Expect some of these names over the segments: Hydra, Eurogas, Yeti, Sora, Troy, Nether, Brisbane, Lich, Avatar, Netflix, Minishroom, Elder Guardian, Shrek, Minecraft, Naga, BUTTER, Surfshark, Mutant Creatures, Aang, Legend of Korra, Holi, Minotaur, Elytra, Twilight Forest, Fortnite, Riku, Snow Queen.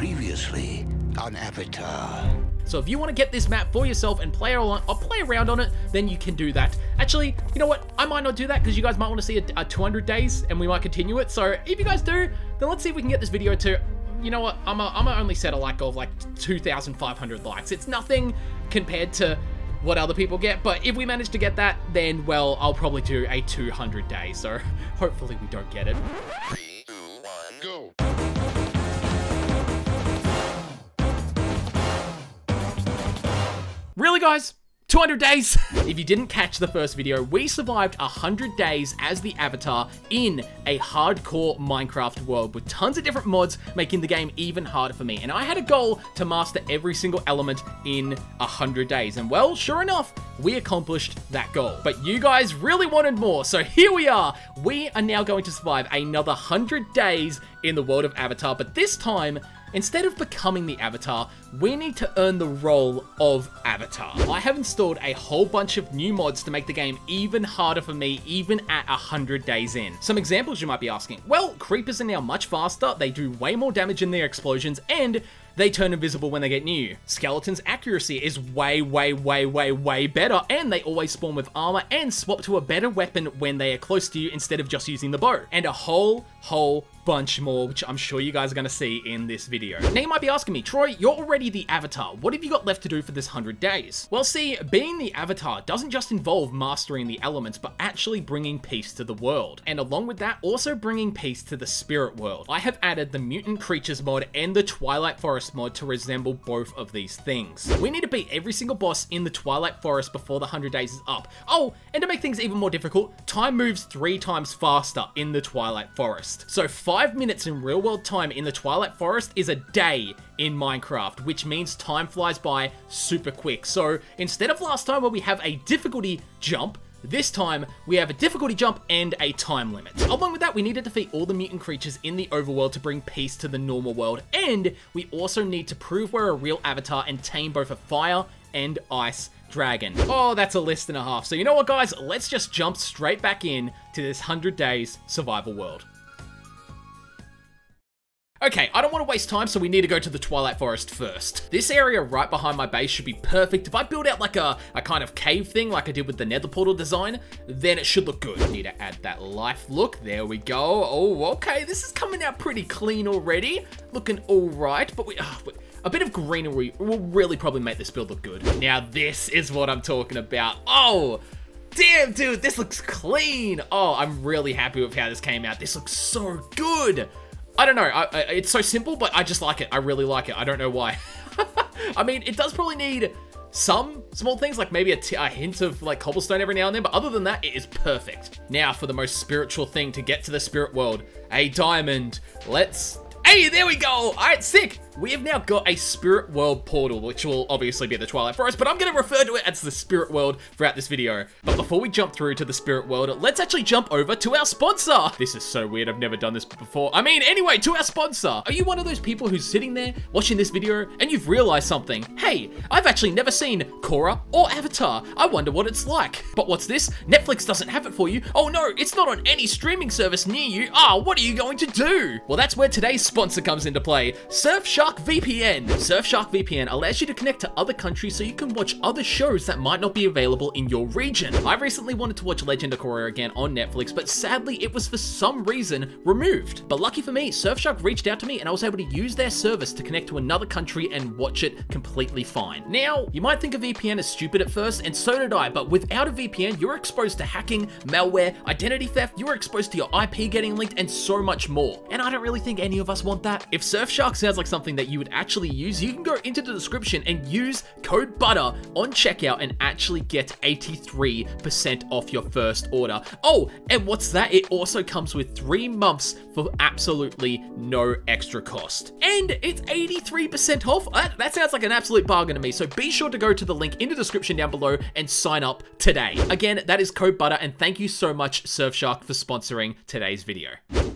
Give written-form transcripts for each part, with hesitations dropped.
previously on Avatar. So if you want to get this map for yourself and play around on it, then you can do that. Actually, you know what? I might not do that because you guys might want to see a 200 days and we might continue it. So if you guys do, then let's see if we can get this video to, you know what? I'm only set a like goal of like 2,500 likes. It's nothing compared to what other people get, but if we manage to get that, then, well, I'll probably do a 200 day. So hopefully we don't get it. 3, 2, 1, go. Really, guys? 200 days! If you didn't catch the first video, we survived 100 days as the Avatar in a hardcore Minecraft world with tons of different mods, making the game even harder for me. And I had a goal to master every single element in 100 days. And well, sure enough, we accomplished that goal. But you guys really wanted more, so here we are. We are now going to survive another 100 days in the world of Avatar, but this time, instead of becoming the Avatar, we need to earn the role of Avatar. I have installed a whole bunch of new mods to make the game even harder for me, even at 100 days in. Some examples you might be asking. Well, creepers are now much faster, they do way more damage in their explosions, and they turn invisible when they get new. Skeletons' accuracy is way better, and they always spawn with armor and swap to a better weapon when they are close to you instead of just using the bow. And a whole bunch more, which I'm sure you guys are gonna see in this video. Now you might be asking me, Troy, you're already the Avatar. What have you got left to do for this 100 days? Well, see, being the Avatar doesn't just involve mastering the elements, but actually bringing peace to the world. And along with that, also bringing peace to the spirit world. I have added the Mutant Creatures mod and the Twilight Forest mod to resemble both of these things. We need to beat every single boss in the Twilight Forest before the 100 days is up. Oh, and to make things even more difficult, time moves 3 times faster in the Twilight Forest. So 5 minutes in real world time in the Twilight Forest is a day in Minecraft, which means time flies by super quick. So instead of last time where we have a difficulty jump, this time, we have a difficulty jump and a time limit. Along with that, we need to defeat all the mutant creatures in the overworld to bring peace to the normal world, and we also need to prove we're a real Avatar and tame both a fire and ice dragon. Oh, that's a list and a half. So you know what, guys? Let's just jump straight back in to this 100 days survival world. Okay, I don't want to waste time, so we need to go to the Twilight Forest first. This area right behind my base should be perfect. If I build out like a kind of cave thing like I did with the Nether portal design, then it should look good. Need to add that life look. There we go. Oh, okay. This is coming out pretty clean already. Looking all right, but a bit of greenery will really probably make this build look good. Now, this is what I'm talking about. Oh, damn, dude, this looks clean. Oh, I'm really happy with how this came out. This looks so good. I don't know, it's so simple, but I just like it. I really like it. I don't know why. I mean, it does probably need some small things, like maybe a hint of like cobblestone every now and then, but other than that, it is perfect. Now for the most spiritual thing to get to the spirit world, a diamond. Hey, there we go. All right, sick. We have now got a spirit world portal, which will obviously be the Twilight Forest, but I'm going to refer to it as the spirit world throughout this video. But before we jump through to the spirit world, let's actually jump over to our sponsor. This is so weird. I've never done this before. I mean, anyway, to our sponsor. Are you one of those people who's sitting there watching this video and you've realized something? Hey, I've actually never seen Korra or Avatar. I wonder what it's like. But what's this? Netflix doesn't have it for you. Oh no, it's not on any streaming service near you. Ah, what are you going to do? Well, that's where today's sponsor comes into play. Surfshark VPN. Surfshark VPN allows you to connect to other countries so you can watch other shows that might not be available in your region. I recently wanted to watch Legend of Korra again on Netflix, but sadly it was for some reason removed. But lucky for me, Surfshark reached out to me and I was able to use their service to connect to another country and watch it completely fine. Now, you might think a VPN is stupid at first, and so did I, but without a VPN, you're exposed to hacking, malware, identity theft, you're exposed to your IP getting leaked, and so much more. And I don't really think any of us want that. If Surfshark sounds like something that you would actually use, you can go into the description and use code BUTTER on checkout and actually get 83% off your first order. Oh, and what's that? It also comes with 3 months for absolutely no extra cost. And it's 83% off. That sounds like an absolute bargain to me. So be sure to go to the link in the description down below and sign up today. Again, that is code BUTTER, and thank you so much, Surfshark, for sponsoring today's video.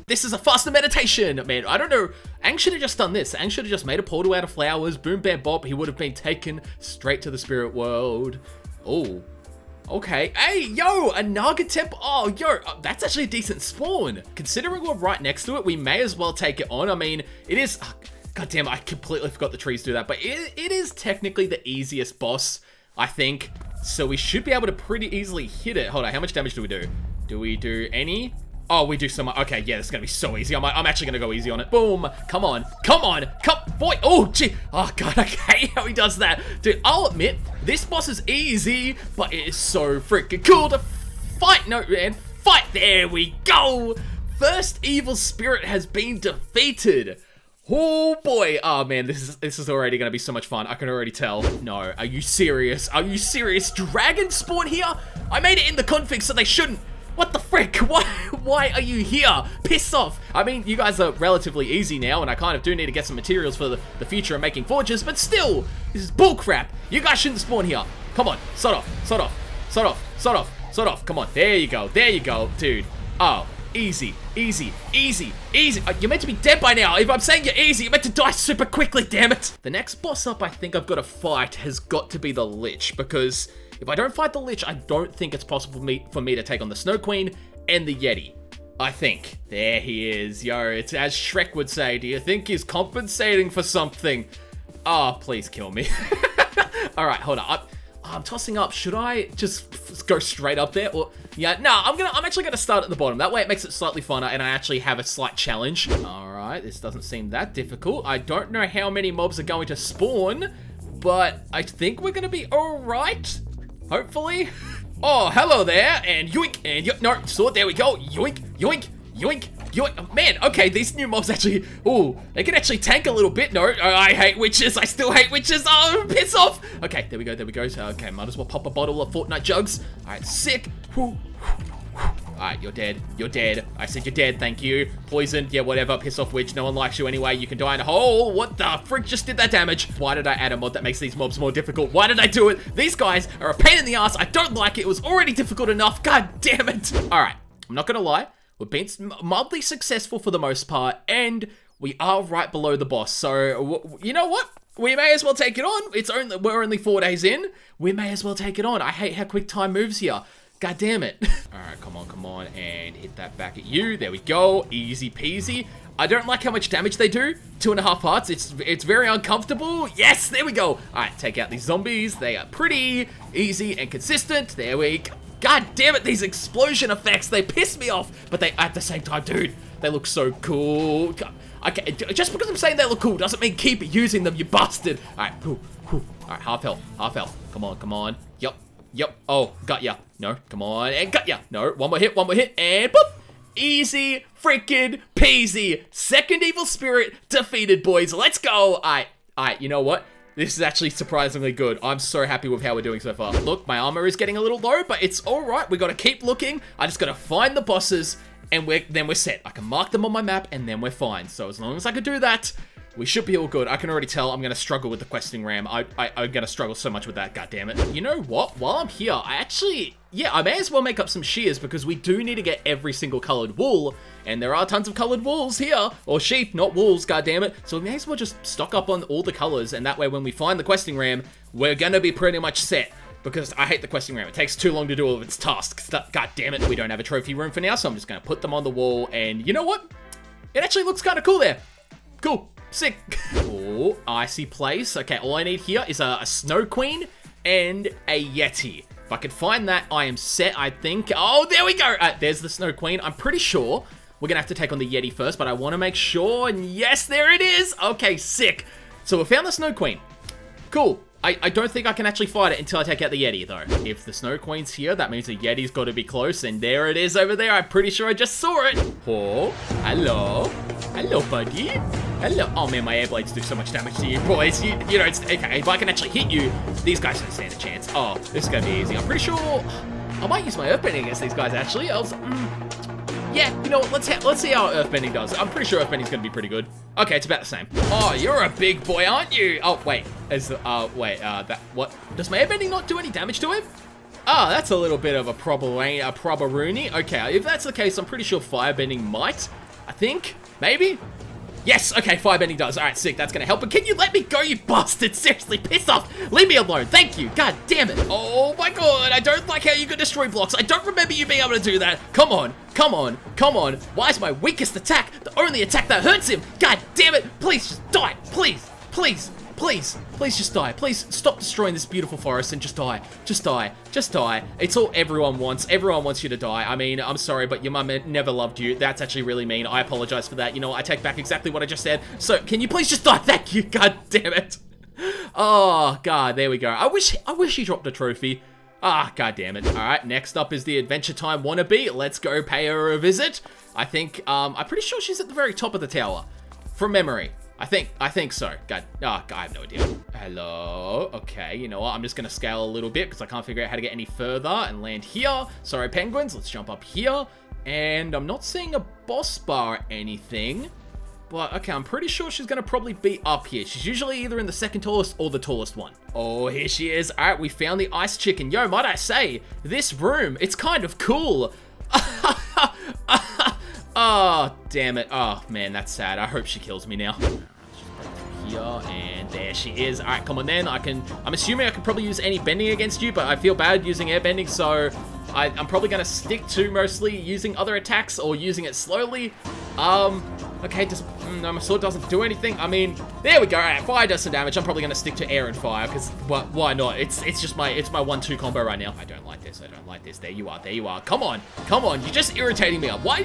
This is a faster meditation, man. I don't know. Aang should have just done this. Aang should have just made a portal out of flowers. Boom, bam, bop. He would have been taken straight to the spirit world. Oh, okay. Hey, yo, a Naga temple. Oh, yo, that's actually a decent spawn. Considering we're right next to it, we may as well take it on. I mean, it is... God damn, I completely forgot the trees do that, but it is technically the easiest boss, I think. So we should be able to pretty easily hit it. Hold on, how much damage do we do? Do we do any? Oh, we do so much. Okay, yeah, this is gonna be so easy. I'm actually gonna go easy on it. Boom, come on, come on, come, boy. Oh, gee, oh God, I hate how he does that. Dude, I'll admit, this boss is easy, but it is so freaking cool to fight. No, and fight, there we go. First evil spirit has been defeated. Oh boy, oh man, this is already gonna be so much fun. I can already tell. No, are you serious? Are you serious? Dragon spawn here? I made it in the config so they shouldn't. What the frick? Why are you here? Piss off. I mean, you guys are relatively easy now, and I kind of do need to get some materials for the future of making forges, but still, this is bullcrap. You guys shouldn't spawn here. Come on, sod off, sod off, sod off, sod off, sod off. Come on, there you go, dude. Oh, easy, easy, easy, easy. You're meant to be dead by now. If I'm saying you're easy, you're meant to die super quickly, damn it. The next boss up I think I've got to fight has got to be the Lich, because if I don't fight the Lich, I don't think it's possible for me to take on the Snow Queen and the Yeti, I think. There he is, yo, it's as Shrek would say, do you think he's compensating for something? Oh, please kill me. All right, hold up. I'm tossing up, should I just go straight up there? Or, yeah, no, I'm actually gonna start at the bottom. That way it makes it slightly funner and I actually have a slight challenge. All right, this doesn't seem that difficult. I don't know how many mobs are going to spawn, but I think we're gonna be all right. Hopefully. Oh, hello there, and yoink, and yoink, no, sword, there we go, yoink, yoink, yoink, yoink. Oh, man, okay, these new mobs actually, ooh, they can actually tank a little bit, no, oh, I hate witches, I still hate witches, oh, piss off. Okay, there we go, so, okay, might as well pop a bottle of Fortnite jugs. All right, sick, whoo. Alright, you're dead. You're dead. I said you're dead, thank you. Poisoned, yeah, whatever. Piss off, witch. No one likes you anyway. You can die in a hole. What the frick just did that damage? Why did I add a mod that makes these mobs more difficult? Why did I do it? These guys are a pain in the ass. I don't like it. It was already difficult enough. God damn it. Alright, I'm not gonna lie. We've been mildly successful for the most part, and we are right below the boss. So, you know what? We may as well take it on. We're only 4 days in. We may as well take it on. I hate how quick time moves here. God damn it. All right, come on, and hit that back at you. There we go, easy peasy. I don't like how much damage they do. 2.5 hearts, it's very uncomfortable. Yes, there we go. All right, take out these zombies. They are pretty easy and consistent. There we go. God damn it, these explosion effects, they piss me off, but they, at the same time, dude, they look so cool. God. Okay, just because I'm saying they look cool doesn't mean keep using them, you bastard. All right, whew, whew. All right, half health, half health. Come on, come on. Yep. Yep. Oh, got ya. No, come on. And got ya. No, one more hit, and boop. Easy freaking peasy. Second evil spirit defeated, boys. Let's go. All right, you know what? This is actually surprisingly good. I'm so happy with how we're doing so far. Look, my armor is getting a little low, but it's all right. We got to keep looking. I just got to find the bosses, and then we're set. I can mark them on my map, and then we're fine. So as long as I can do that, we should be all good. I can already tell I'm gonna struggle with the questing ram. I'm gonna struggle so much with that, god damn it. You know what? While I'm here, I actually, yeah, I may as well make up some shears because we do need to get every single colored wool, and there are tons of colored wools here, or sheep, not wolves, god damn it. So we may as well just stock up on all the colors, and that way when we find the questing ram, we're gonna be pretty much set. Because I hate the questing round. It takes too long to do all of its tasks. God damn it. We don't have a trophy room for now, so I'm just gonna put them on the wall, and you know what? It actually looks kinda cool there. Cool. Sick. Oh, icy place. Okay, all I need here is a Snow Queen and a Yeti. If I can find that, I am set, I think. Oh, there we go. There's the Snow Queen. I'm pretty sure we're gonna have to take on the Yeti first, but I wanna make sure, and yes, there it is. Okay, sick. So we found the Snow Queen. Cool. I don't think I can actually fight it until I take out the Yeti, though. If the Snow Queen's here, that means the Yeti's gotta be close, and there it is over there. I'm pretty sure I just saw it. Oh, hello. Hello, buddy. Hello. Oh man, my air blades do so much damage to you, boys. You know, it's okay. If I can actually hit you, these guys don't stand a chance. Oh, this is gonna be easy. I'm pretty sure I might use my earthbending against these guys actually. Yeah, you know what? Let's see how earthbending does. I'm pretty sure earthbending's gonna be pretty good. Okay, it's about the same. Oh, you're a big boy, aren't you? Oh wait, what? Does my airbending not do any damage to him? Oh, that's a little bit of a probaroonie. Okay, if that's the case, I'm pretty sure firebending might. I think maybe. Yes, okay, firebending does. Alright, sick, that's gonna help. But can you let me go, you bastard? Seriously, piss off. Leave me alone. Thank you. God damn it. Oh my god, I don't like how you could destroy blocks. I don't remember you being able to do that. Come on. Come on. Come on. Why is my weakest attack the only attack that hurts him? God damn it. Please, just die. Please. Please. Please. Please just die. Please stop destroying this beautiful forest and just die. Just die. Just die. It's all everyone wants. Everyone wants you to die. I mean, I'm sorry, but your mum never loved you. That's actually really mean. I apologize for that. You know, I take back exactly what I just said. So, can you please just die? Thank you. God damn it. Oh, God. There we go. I wish he dropped a trophy. Ah, God damn it. All right, next up is the Adventure Time wannabe. Let's go pay her a visit. I think, I'm pretty sure she's at the very top of the tower. From memory. I think so. God, oh, God, I have no idea. Hello. Okay, you know what? I'm just going to scale a little bit because I can't figure out how to get any further and land here. Sorry, penguins. Let's jump up here. And I'm not seeing a boss bar or anything. But, okay, I'm pretty sure she's going to probably be up here. She's usually either in the second tallest or the tallest one. Oh, here she is. All right, we found the ice chicken. Yo, might I say, this room, it's kind of cool. Oh, damn it. Oh, man, that's sad. I hope she kills me now. Here, and there she is. All right, come on then. I'm assuming I can probably use any bending against you, but I feel bad using airbending, so I'm probably going to stick to mostly using other attacks or using it slowly. Okay, just, no, my sword doesn't do anything. I mean, there we go. All right, fire does some damage. I'm probably going to stick to air and fire because, well, why not? It's just my 1-2 combo right now. I don't like this. I don't like this. There you are. There you are. Come on. Come on. You're just irritating me up. Why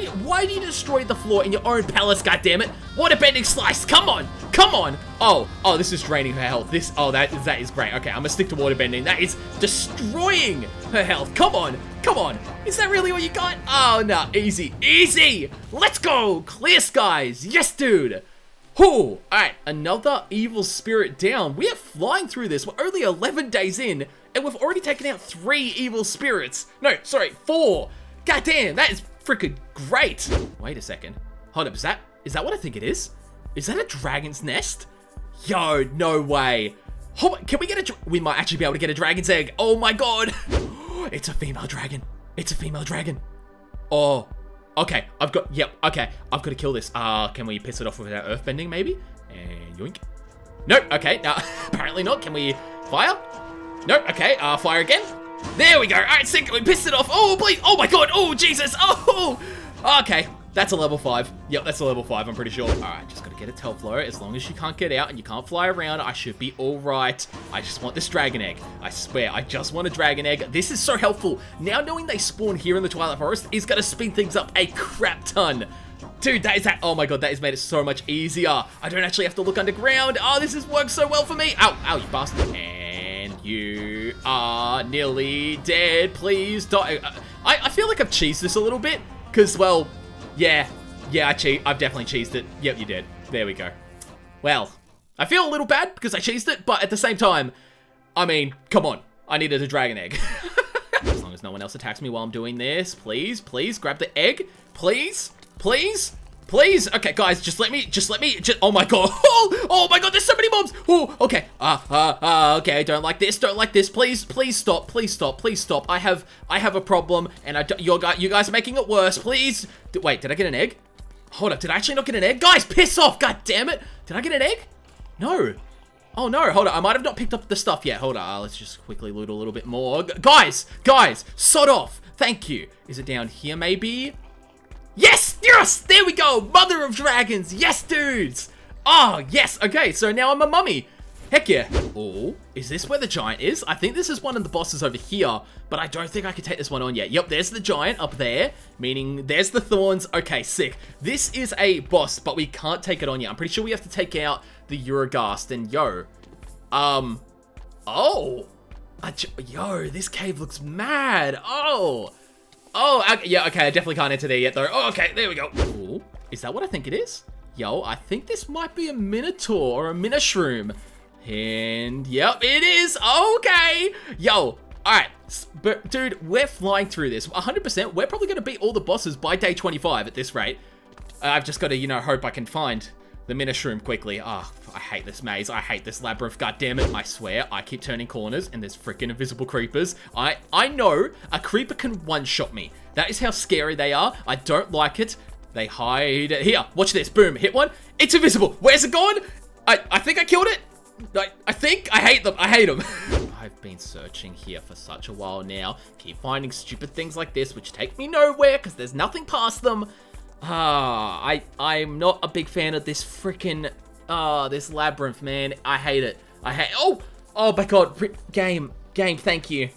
do you destroy the floor in your own palace, goddammit? What a bending slice. Come on. Come on. Oh, this is draining her health. That is great. Okay, I'm going to stick to water bending. That is destroying her health. Come on. Come on. Is that really all you got? Oh, no. Easy. Easy. Let's go. Clear skies. Yes, dude. Whoo. All right. Another evil spirit down. We are flying through this. We're only 11 days in, and we've already taken out 3 evil spirits. No, sorry. 4. God damn. That is freaking great. Wait a second. Hold up. Is that what I think it is? Is that a dragon's nest? Yo, no way. Hold on. Can we get we might actually be able to get a dragon's egg. Oh, my God. It's a female dragon. It's a female dragon. Oh, okay. I've got to kill this. Can we piss it off without earthbending, maybe? And yoink. Nope. Okay. Apparently not. Can we fire? Nope. Okay. Fire again. There we go. All right, sick. Can we piss it off? Oh, please. Oh, my God. Oh, Jesus. Oh, okay. That's a level 5. Yep, that's a level 5, I'm pretty sure. All right, just got to get its health low. As long as you can't get out and you can't fly around, I should be all right. I just want this dragon egg. I swear, I just want a dragon egg. This is so helpful. Now knowing they spawn here in the Twilight Forest is going to speed things up a crap ton. Dude, oh my God, that has made it so much easier. I don't actually have to look underground. Oh, this has worked so well for me. Ow, ow, you bastard. And you are nearly dead. Please die. I feel like I've cheesed this a little bit because, well... Yeah, I've definitely cheesed it. Yep, you did. There we go. Well, I feel a little bad because I cheesed it, but at the same time, I mean, come on. I needed a dragon egg. As long as no one else attacks me while I'm doing this, please, grab the egg. Please. Okay, guys, just let me, oh my God. Oh my God, there's so many mobs. Oh, okay. Okay, don't like this. Please stop. I have a problem, and you guys are making it worse. Please. Wait, did I get an egg? Hold up, did I actually not get an egg? Guys, piss off, God damn it. Did I get an egg? No. Oh no, hold on, I might have not picked up the stuff yet. Hold on, let's just quickly loot a little bit more. Guys, sod off. Thank you. Is it down here maybe? Yes! There we go! Mother of dragons! Yes, dudes! Oh, yes! Okay, so now I'm a mummy. Heck yeah. Oh, is this where the giant is? I think this is one of the bosses over here, but I don't think I can take this one on yet. Yep, there's the giant up there, meaning there's the thorns. Okay, sick. This is a boss, but we can't take it on yet. I'm pretty sure we have to take out the Eurogas, and yo. Oh! Yo, this cave looks mad. Oh! Oh, yeah, okay, I definitely can't enter there yet, though. Oh, okay, there we go. Ooh, is that what I think it is? Yo, I think this might be a Minotaur or a Minishroom. And, yep, it is. Okay. Yo, all right. But, dude, we're flying through this. 100%, we're probably going to beat all the bosses by day 25 at this rate. I've just got to, you know, hope I can find the Minishroom quickly. Oh, I hate this maze. I hate this labyrinth. God damn it. I swear, I keep turning corners and there's freaking invisible creepers. I know a creeper can one-shot me. That is how scary they are. I don't like it. They hide here. Watch this. Boom. Hit one. It's invisible. Where's it gone? I think I killed it. I think. I hate them. I hate them. I've been searching here for such a while now. Keep finding stupid things like this, which take me nowhere because there's nothing past them. Ah, I'm not a big fan of this freaking this labyrinth, man. I hate it. I hate. Oh my god, game. Thank you.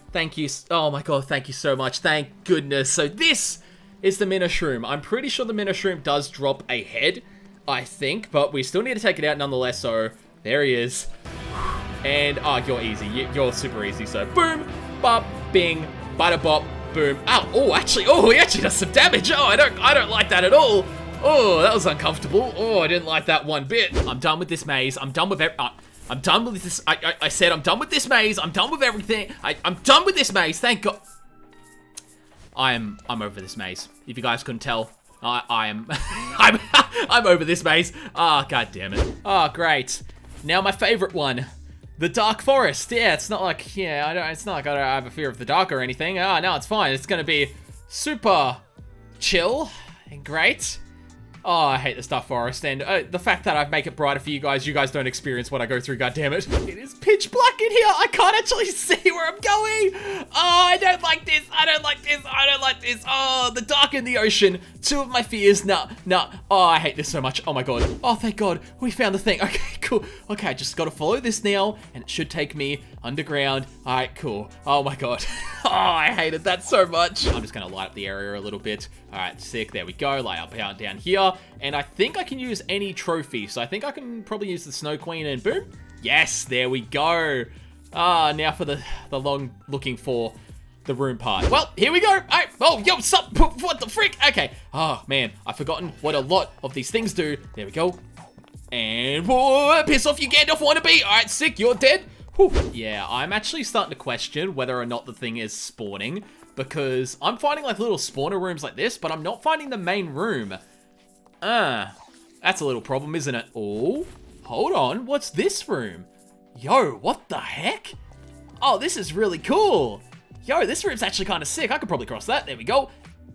Oh my god, thank you so much. Thank goodness. So this is the Minishroom. I'm pretty sure the Minishroom does drop a head, I think, but we still need to take it out nonetheless. So there he is. And you're easy. You're super easy. So boom, bop, bing, bada bop. Boom. Ow. Oh, he actually does some damage. Oh, I don't like that at all. Oh, that was uncomfortable. Oh, I didn't like that one bit. I'm done with this maze. I'm done with I'm done with this. I said I'm done with this maze. I'm done with everything. I'm done with this maze. Thank God. I'm over this maze. If you guys couldn't tell, I am I'm over this maze. Ah, god damn it. Ah, great. Now my favorite one. The Dark Forest. Yeah, it's not like, it's not like I don't have a fear of the dark or anything. Ah, no, it's fine. It's gonna be super chill and great. Oh, I hate this Dark Forest, and the fact that I make it brighter for you guys don't experience what I go through, goddammit. It is pitch black in here. I can't actually see where I'm going. Oh, I don't like this. I don't like this. I don't like this. Oh, the dark and the ocean. Two of my fears. Nah. Oh, I hate this so much. Oh my god. Oh, thank god. We found the thing. Okay, cool. Okay, I just gotta follow this now, and it should take me underground. All right, cool. Oh my god. Oh, I hated that so much. I'm just gonna light up the area a little bit. All right, sick. There we go. Light up down here. And I think I can use any trophy, so I think I can probably use the Snow Queen, and boom. Yes, there we go. Now for the long looking for the room part. Well, here we go. Right. Oh, yo, sup, what the freak? Okay. Oh, man, I've forgotten what a lot of these things do. There we go. And whoa, piss off, you Gandalf wannabe. All right, sick, you're dead. Whew. Yeah, I'm actually starting to question whether or not the thing is spawning, because I'm finding like little spawner rooms like this, but I'm not finding the main room. That's a little problem, isn't it? Oh, hold on. What's this room? Yo, what the heck? Oh, this is really cool. Yo, this room's actually kind of sick. I could probably cross that. There we go.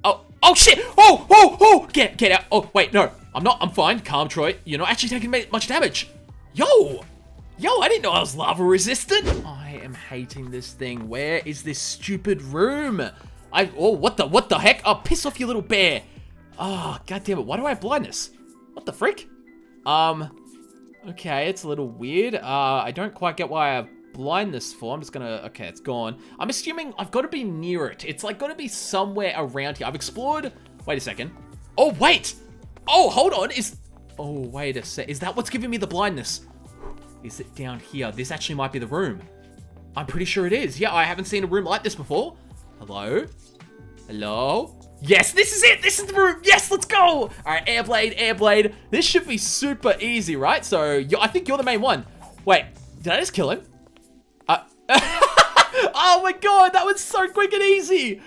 Oh shit. Oh, get out. Oh, wait, no, I'm not. I'm fine. Calm, Troy. You're not actually taking much damage. Yo, I didn't know I was lava resistant. I am hating this thing. Where is this stupid room? What the heck? Oh, piss off, you little bear. Oh, god damn it. Why do I have blindness? What the frick? Okay, it's a little weird. I don't quite get why I have blindness for. I'm just gonna, okay, it's gone. I'm assuming I've got to be near it. It's like got to be somewhere around here. I've explored, wait a second. Oh, wait. Oh, hold on. Wait a sec. Is that what's giving me the blindness? Is it down here? This actually might be the room. I'm pretty sure it is. Yeah, I haven't seen a room like this before. Hello? Yes, this is it. This is the room. Yes, let's go. All right, airblade. This should be super easy, right? So I think you're the main one. Wait, did I just kill him? Oh my god, that was so quick and easy.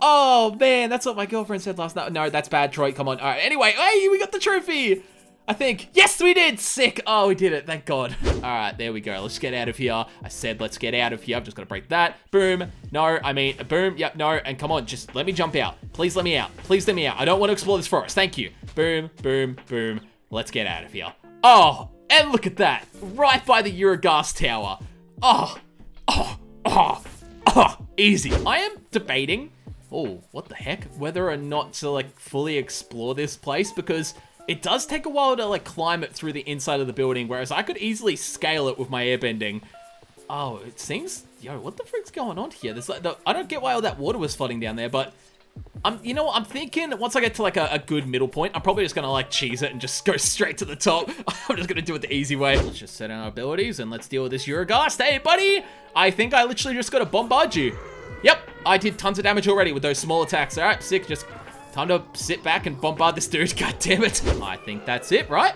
Oh man, that's what my girlfriend said last night. No, that's bad, Troy. Come on. All right, anyway, hey, we got the trophy. I think, yes, we did. Sick. Oh, we did it. Thank god. All right, there we go. Let's get out of here. I said, let's get out of here. I'm just going to break that. Boom. No, I mean, boom. Yep, no. And come on, just let me jump out. Please let me out. Please let me out. I don't want to explore this forest. Thank you. Boom, boom, boom. Let's get out of here. Oh, and look at that. Right by the Eurogas tower. Oh, easy. I am debating, oh, what the heck, whether or not to like fully explore this place, because it does take a while to like climb it through the inside of the building, whereas I could easily scale it with my airbending. Oh, it seems, yo, what the frick's going on here? There's like, I don't get why all that water was flooding down there, but I'm thinking once I get to like a good middle point, I'm probably just gonna like cheese it and just go straight to the top. I'm just gonna do it the easy way. Let's just set our abilities and let's deal with this Eurogas. Hey, buddy, I think I literally just gotta bombard you. Yep, I did tons of damage already with those small attacks. All right, sick, just time to sit back and bombard this dude. God damn it. I think that's it, right?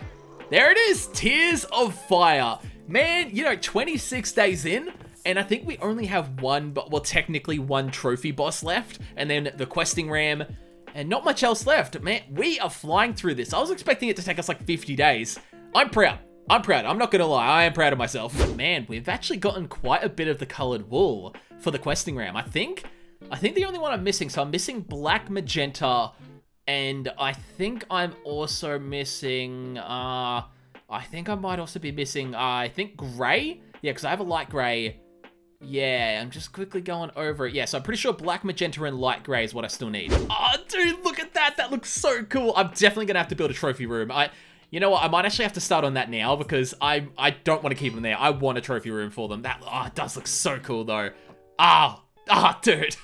There it is. Tears of Fire. Man, 26 days in, and I think we only have technically one trophy boss left, and then the questing ram, and not much else left. Man, we are flying through this. I was expecting it to take us like 50 days. I'm proud. I'm not going to lie. I am proud of myself. Man, we've actually gotten quite a bit of the colored wool for the questing ram. I think the only one I'm missing, so I'm missing black, magenta, And I think I'm also missing, I think I might also be missing, I think gray? Yeah, because I have a light gray. Yeah, I'm just quickly going over it. Yeah, so I'm pretty sure black, magenta, and light gray is what I still need. Oh, dude, look at that. That looks so cool. I'm definitely going to have to build a trophy room. You know what? I might actually have to start on that now because I don't want to keep them there. I want a trophy room for them. That, oh, it does look so cool, though. Ah, dude.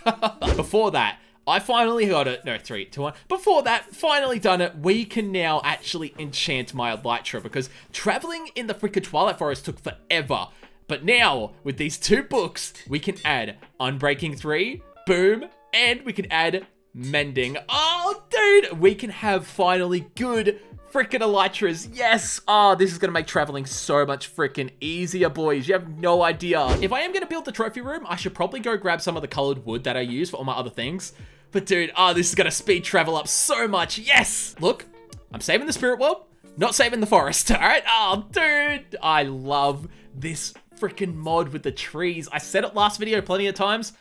Before that, I finally got it. No, 3, 2, 1. Before that, finally done it. We can now actually enchant my elytra because traveling in the freaking Twilight Forest took forever. But now, with these 2 books, we can add Unbreaking 3, boom, and we can add Mending. Oh, dude, we can have finally good freaking elytras. Yes. Oh, this is going to make traveling so much freaking easier, boys. You have no idea. If I am going to build the trophy room, I should probably go grab some of the colored wood that I use for all my other things. But dude, oh, this is going to speed travel up so much. Yes. Look, I'm saving the spirit world, not saving the forest. All right. Oh, dude, I love this freaking mod with the trees. I said it last video plenty of times,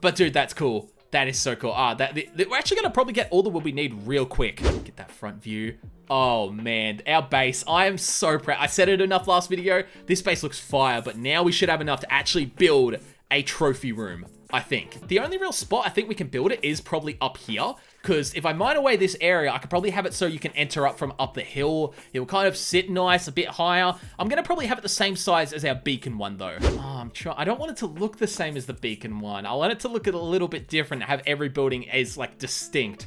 but dude, that's cool. That is so cool. Ah, we're actually going to probably get all the wood we need real quick. Get that front view. Oh, man. Our base. I am so proud. I said it enough last video. This base looks fire, but now we should have enough to actually build a trophy room, I think. The only real spot I think we can build it is probably up here, because if I mine away this area, I could probably have it so you can enter up from up the hill. It will kind of sit nice, a bit higher. I'm going to probably have it the same size as our beacon one, though. Oh, I don't want it to look the same as the beacon one. I want it to look a little bit different, have every building as, like, distinct.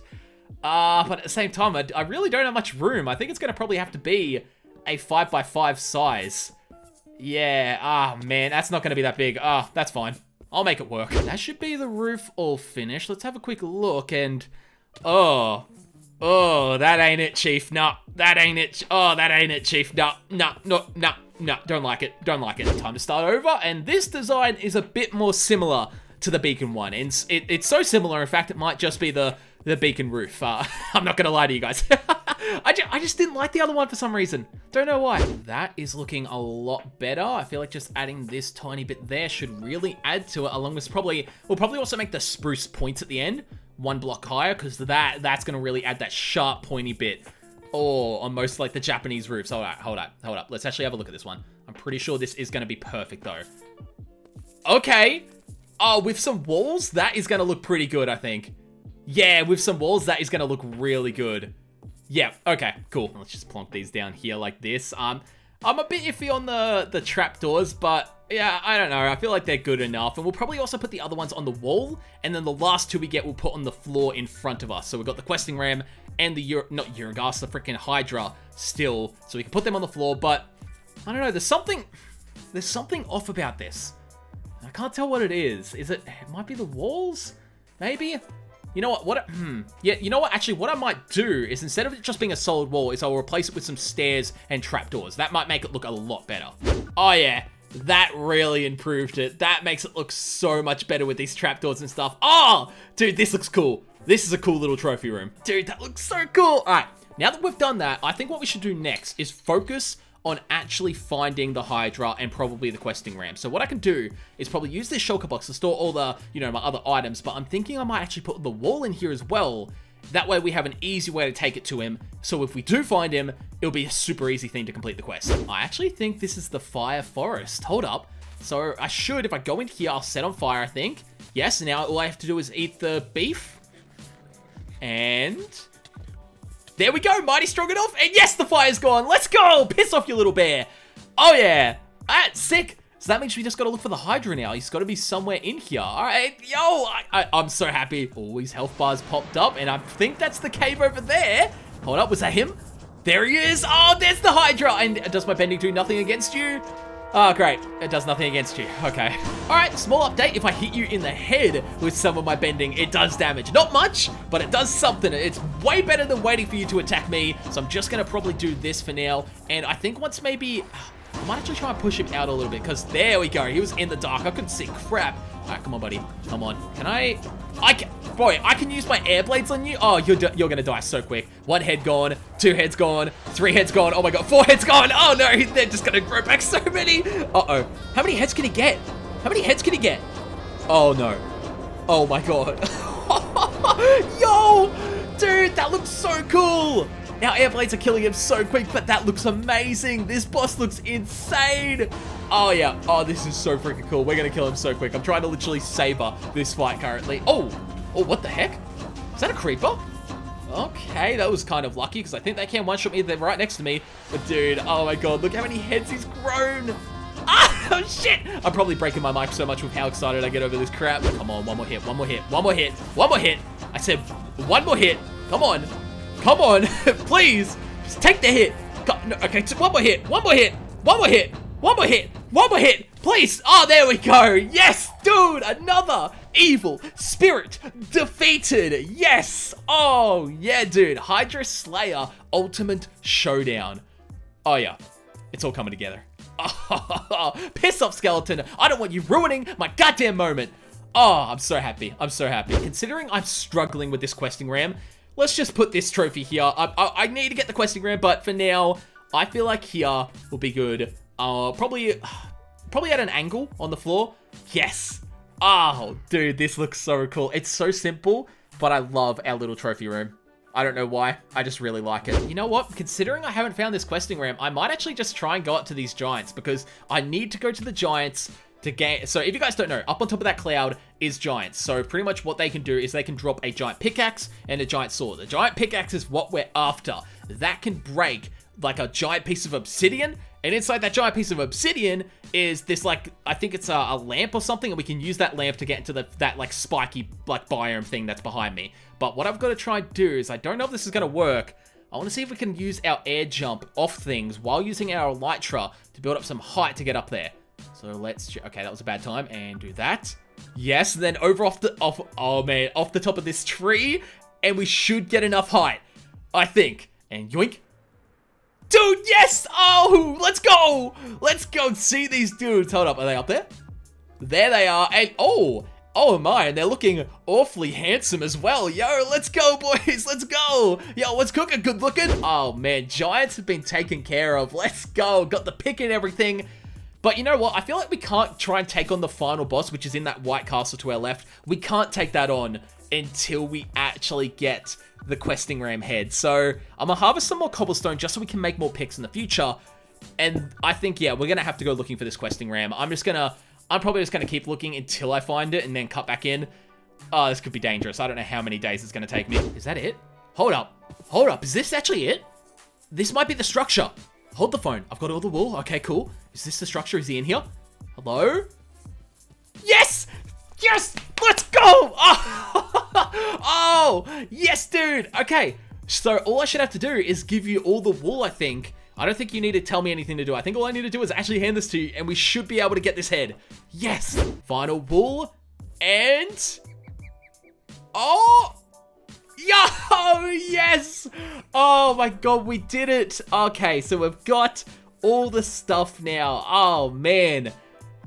But at the same time, I really don't have much room. I think it's going to probably have to be a 5x5 size. Yeah, man, that's not going to be that big. That's fine. I'll make it work. That should be the roof all finished. Let's have a quick look and... Oh, that ain't it, Chief. Nah, that ain't it. Oh, that ain't it, Chief. Nah. Don't like it. Don't like it. Time to start over. And this design is a bit more similar to the beacon one. And it's so similar. In fact, it might just be the beacon roof. I'm not going to lie to you guys. I just didn't like the other one for some reason. Don't know why. That is looking a lot better. I feel like just adding this tiny bit there should really add to it, along with probably, we'll probably also make the spruce points at the end 1 block higher, because that's going to really add that sharp pointy bit. Oh, almost like the Japanese roofs. All right, hold up. Let's actually have a look at this one. I'm pretty sure this is going to be perfect though. Okay. Oh, with some walls, that is going to look pretty good, I think. Yeah, with some walls, that is going to look really good. Yeah, okay, cool. Let's just plonk these down here like this. I'm a bit iffy on the trapdoors, but yeah, I don't know. I feel like they're good enough. And we'll probably also put the other ones on the wall. And then the last 2 we get, we'll put on the floor in front of us. So we've got the questing ram and not Eurogas, the freaking Hydra still. So we can put them on the floor, but I don't know. There's something off about this. I can't tell what it is. It might be the walls? Maybe? You know what? Yeah, you know what? Actually, what I might do is, instead of it just being a solid wall, is I'll replace it with some stairs and trapdoors. That might make it look a lot better. Oh, yeah. That really improved it. That makes it look so much better with these trapdoors and stuff. Oh, dude, this looks cool. This is a cool little trophy room. Dude, that looks so cool. All right. Now that we've done that, I think what we should do next is focus on actually finding the Hydra and probably the questing ram. So what I can do is probably use this shulker box to store all the, you know, my other items, but I'm thinking I might actually put the wall in here as well. That way we have an easy way to take it to him. So if we do find him, it'll be a super easy thing to complete the quest. I actually think this is the fire forest. Hold up. So I should, if I go in here, I'll set on fire, I think. Yes, and now all I have to do is eat the beef. And... there we go, mighty strong enough, and yes, the fire's gone. Let's go, piss off, you little bear. Oh yeah, that's sick. So that means we just gotta look for the Hydra now. He's gotta be somewhere in here. All right, yo, I'm so happy. All these health bars popped up, and I think that's the cave over there. Hold up, was that him? There he is. Oh, there's the Hydra. And does my bending do nothing against you? Oh, great. It does nothing against you. Okay. All right, small update. If I hit you in the head with some of my bending, it does damage. Not much, but it does something. It's way better than waiting for you to attack me. So I'm just going to probably do this for now. And I think once maybe... I might actually try and push him out a little bit, because there we go. He was in the dark. I couldn't see crap. All right, come on, buddy. Come on. Can I... Boy, I can use my air blades on you. Oh, you're going to die so quick. 1 head gone. 2 heads gone. 3 heads gone. Oh, my God. 4 heads gone. Oh, no. They're just going to grow back so many. Uh-oh. How many heads can he get? How many heads can he get? Oh, no. Oh, my God. Yo. Dude, that looks so cool! Now, air blades are killing him so quick, but that looks amazing. This boss looks insane. Oh, yeah. Oh, this is so freaking cool. We're going to kill him so quick. I'm trying to literally saber this fight currently. Oh, oh, what the heck? Is that a creeper? Okay, that was kind of lucky because I think they can one-shot me. They're right next to me. But, dude, oh, my God. Look how many heads he's grown. Oh, shit. I'm probably breaking my mic so much with how excited I get over this crap. Come on, one more hit, one more hit, one more hit, one more hit. I said one more hit. Come on. Come on, please, just take the hit. No, okay, one more hit, one more hit, one more hit, one more hit, one more hit, please. Oh, there we go. Yes, dude, another evil spirit defeated. Yes. Oh, yeah, dude. Hydra Slayer Ultimate Showdown. Oh, yeah, it's all coming together. Oh, piss off, skeleton. I don't want you ruining my goddamn moment. Oh, I'm so happy. I'm so happy. Considering I'm struggling with this questing ram, let's just put this trophy here. I need to get the questing ram, but for now, I feel like here will be good. Probably at an angle on the floor. Yes. Oh, dude, this looks so cool. It's so simple, but I love our little trophy room. I don't know why. I just really like it. You know what? Considering I haven't found this questing ram, I might actually just try and go up to these giants because I need to go to the giants to gain. So if you guys don't know, up on top of that cloud is giants. So pretty much what they can do is they can drop a giant pickaxe and a giant sword. The giant pickaxe is what we're after. That can break like a giant piece of obsidian. And inside that giant piece of obsidian is this, like, I think it's a lamp or something. And we can use that lamp to get into that like spiky like biome thing that's behind me. But what I've got to try and do is, I don't know if this is going to work. I want to see if we can use our air jump off things while using our elytra to build up some height to get up there. So let's, okay, that was a bad time, and do that. Yes, and then over off the top of this tree, and we should get enough height, I think. And yoink. Dude, yes! Oh, let's go! Let's go and see these dudes. Hold up, are they up there? There they are, and oh, oh my, and they're looking awfully handsome as well. Yo, let's go, boys, let's go. Yo, what's cooking? Good looking? Oh man, giants have been taken care of. Let's go, got the pick and everything. But you know what? I feel like we can't try and take on the final boss, which is in that white castle to our left. We can't take that on until we actually get the questing ram head. So I'm gonna harvest some more cobblestone just so we can make more picks in the future. And I think, yeah, we're gonna have to go looking for this questing ram. I'm probably just gonna keep looking until I find it and then cut back in. Oh, this could be dangerous. I don't know how many days it's gonna take me. Is that it? Hold up. Hold up. Is this actually it? This might be the structure. Hold the phone. I've got all the wool. Okay, cool. Is this the structure? Is he in here? Hello? Yes! Yes! Let's go! Oh! Oh! Yes, dude! Okay. So, all I should have to do is give you all the wool, I think. I don't think you need to tell me anything to do. I think all I need to do is actually hand this to you, and we should be able to get this head. Yes! Final wool. And... oh! Yo, yes! Oh my god, we did it! Okay, so we've got all the stuff now. Oh man,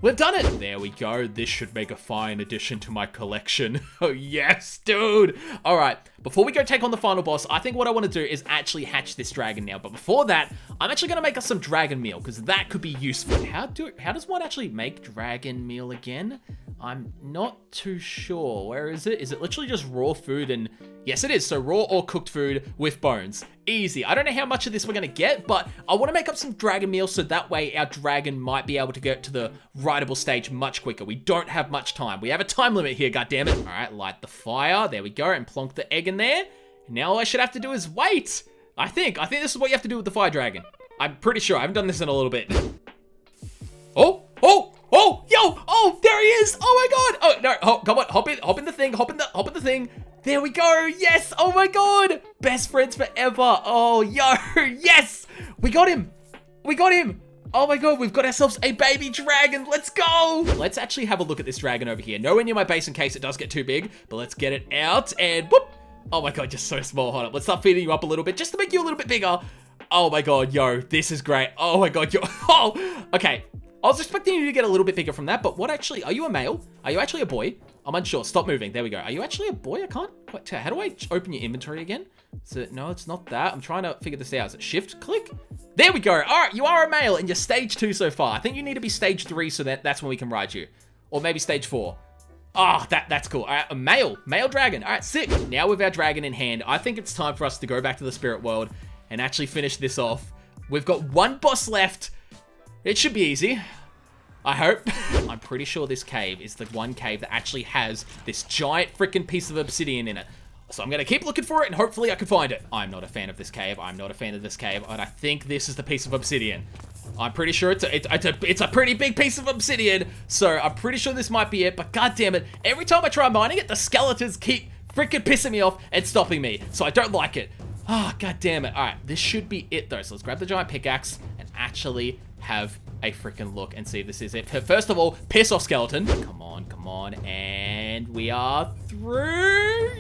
we've done it! There we go, this should make a fine addition to my collection. Oh yes, dude! Alright, before we go take on the final boss, I think what I want to do is actually hatch this dragon now. But before that, I'm actually going to make us some dragon meal, because that could be useful. How does one actually make dragon meal again? I'm not too sure. Where is it? Is it literally just raw food and... yes, it is. So raw or cooked food with bones. Easy. I don't know how much of this we're going to get, but I want to make up some dragon meal so that way our dragon might be able to get to the rideable stage much quicker. We don't have much time. We have a time limit here, goddammit. All right, light the fire. There we go. And plonk the egg in there. Now all I should have to do is wait. I think this is what you have to do with the fire dragon. I'm pretty sure. I haven't done this in a little bit. Oh, oh. Oh, yo, oh, there he is. Oh my god. Oh, no, oh, come on, hop in the thing, hop in the thing. There we go, yes, oh my god. Best friends forever. Oh, yo, yes. We got him. We got him. Oh my god, we've got ourselves a baby dragon. Let's go. Let's actually have a look at this dragon over here. Nowhere near my base in case it does get too big, but let's get it out and whoop. Oh my god, just so small. Hold up, let's start feeding you up a little bit just to make you a little bit bigger. Oh my god, yo, this is great. Oh my god, yo, oh, okay. I was expecting you to get a little bit bigger from that, but what actually, are you a male? Are you actually a boy? I'm unsure. Stop moving. There we go. Are you actually a boy? I can't quite tell. How do I open your inventory again? So no, it's not that. I'm trying to figure this out. Is it shift click? There we go. All right. You are a male and you're stage 2 so far. I think you need to be stage 3. So that's when we can ride you, or maybe stage 4. Ah, that's cool. All right, a male dragon. All right, sick. Now with our dragon in hand, I think it's time for us to go back to the spirit world and actually finish this off. We've got one boss left. It should be easy. I hope. I'm pretty sure this cave is the one cave that actually has this giant freaking piece of obsidian in it. So I'm going to keep looking for it and hopefully I can find it. I'm not a fan of this cave. I'm not a fan of this cave. And I think this is the piece of obsidian. I'm pretty sure it's a pretty big piece of obsidian. So I'm pretty sure this might be it. But god damn it. Every time I try mining it, the skeletons keep freaking pissing me off and stopping me. So I don't like it. Oh, god damn it. All right. This should be it though. So let's grab the giant pickaxe and actually have a freaking look and see if this is it. First of all, piss off, skeleton. Come on, come on. And we are through.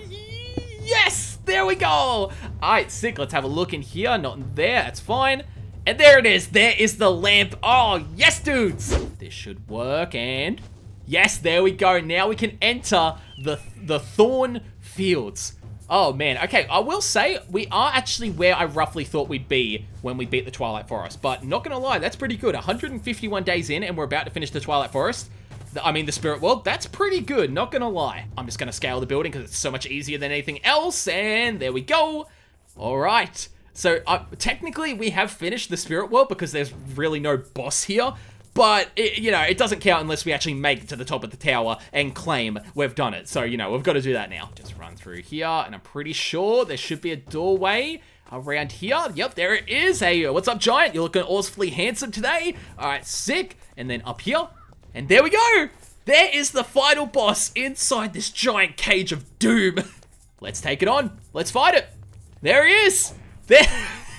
Yes, there we go. All right, sick. Let's have a look in here. Not in there. That's fine. And there it is. There is the lamp. Oh, yes, dudes. This should work. And yes, there we go. Now we can enter the thorn fields. Oh, man. Okay, I will say we are actually where I roughly thought we'd be when we beat the Twilight Forest. But not going to lie, that's pretty good. 151 days in and we're about to finish the Twilight Forest. I mean, the spirit world. That's pretty good. Not going to lie. I'm just going to scale the building because it's so much easier than anything else. And there we go. All right. So, technically, we have finished the spirit world because there's really no boss here. But, you know, it doesn't count unless we actually make it to the top of the tower and claim we've done it. So, you know, we've got to do that now. Just run through here, and I'm pretty sure there should be a doorway around here. Yep, there it is. Hey, what's up, giant? You're looking awfully handsome today. All right, sick. And then up here, and there we go. There is the final boss inside this giant cage of doom. Let's take it on. Let's fight it. There he is. There...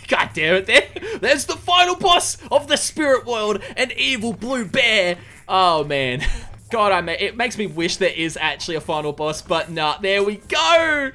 God damn it, there's the final boss of the spirit world, an evil blue bear. Oh, man. God, it makes me wish there is actually a final boss, but nah, there we go.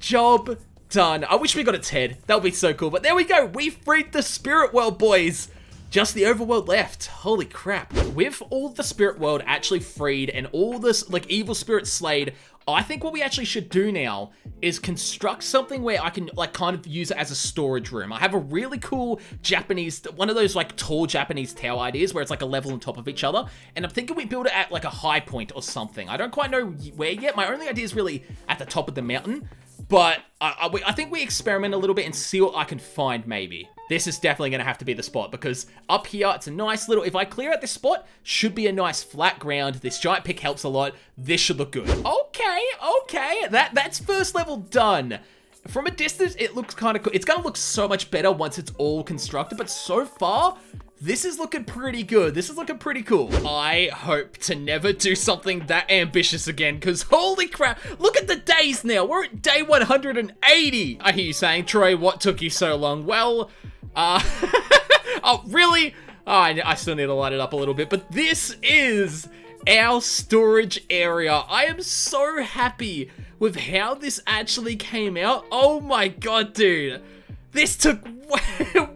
Job done. I wish we got its head. That would be so cool, but there we go. We freed the spirit world, boys. Just the overworld left. Holy crap. With all the spirit world actually freed and all this, like, evil spirit slayed, I think what we actually should do now is construct something where I can, like, kind of use it as a storage room. I have a really cool Japanese, one of those, like, tall Japanese tower ideas where it's, like, a level on top of each other. And I'm thinking we build it at, like, a high point or something. I don't quite know where yet. My only idea is really at the top of the mountain. But I think we experiment a little bit and see what I can find, maybe. This is definitely going to have to be the spot because up here, it's a nice little... If I clear out this spot, should be a nice flat ground. This giant pick helps a lot. This should look good. Okay, okay. That's first level done. From a distance, it looks kind of cool. It's going to look so much better once it's all constructed. But so far, this is looking pretty good. This is looking pretty cool. I hope to never do something that ambitious again because holy crap, look at the days now. We're at day 180. I hear you saying, Troy, what took you so long? Well... oh, really? Oh, I still need to light it up a little bit, but this is our storage area. I am so happy with how this actually came out. Oh my god, dude. This took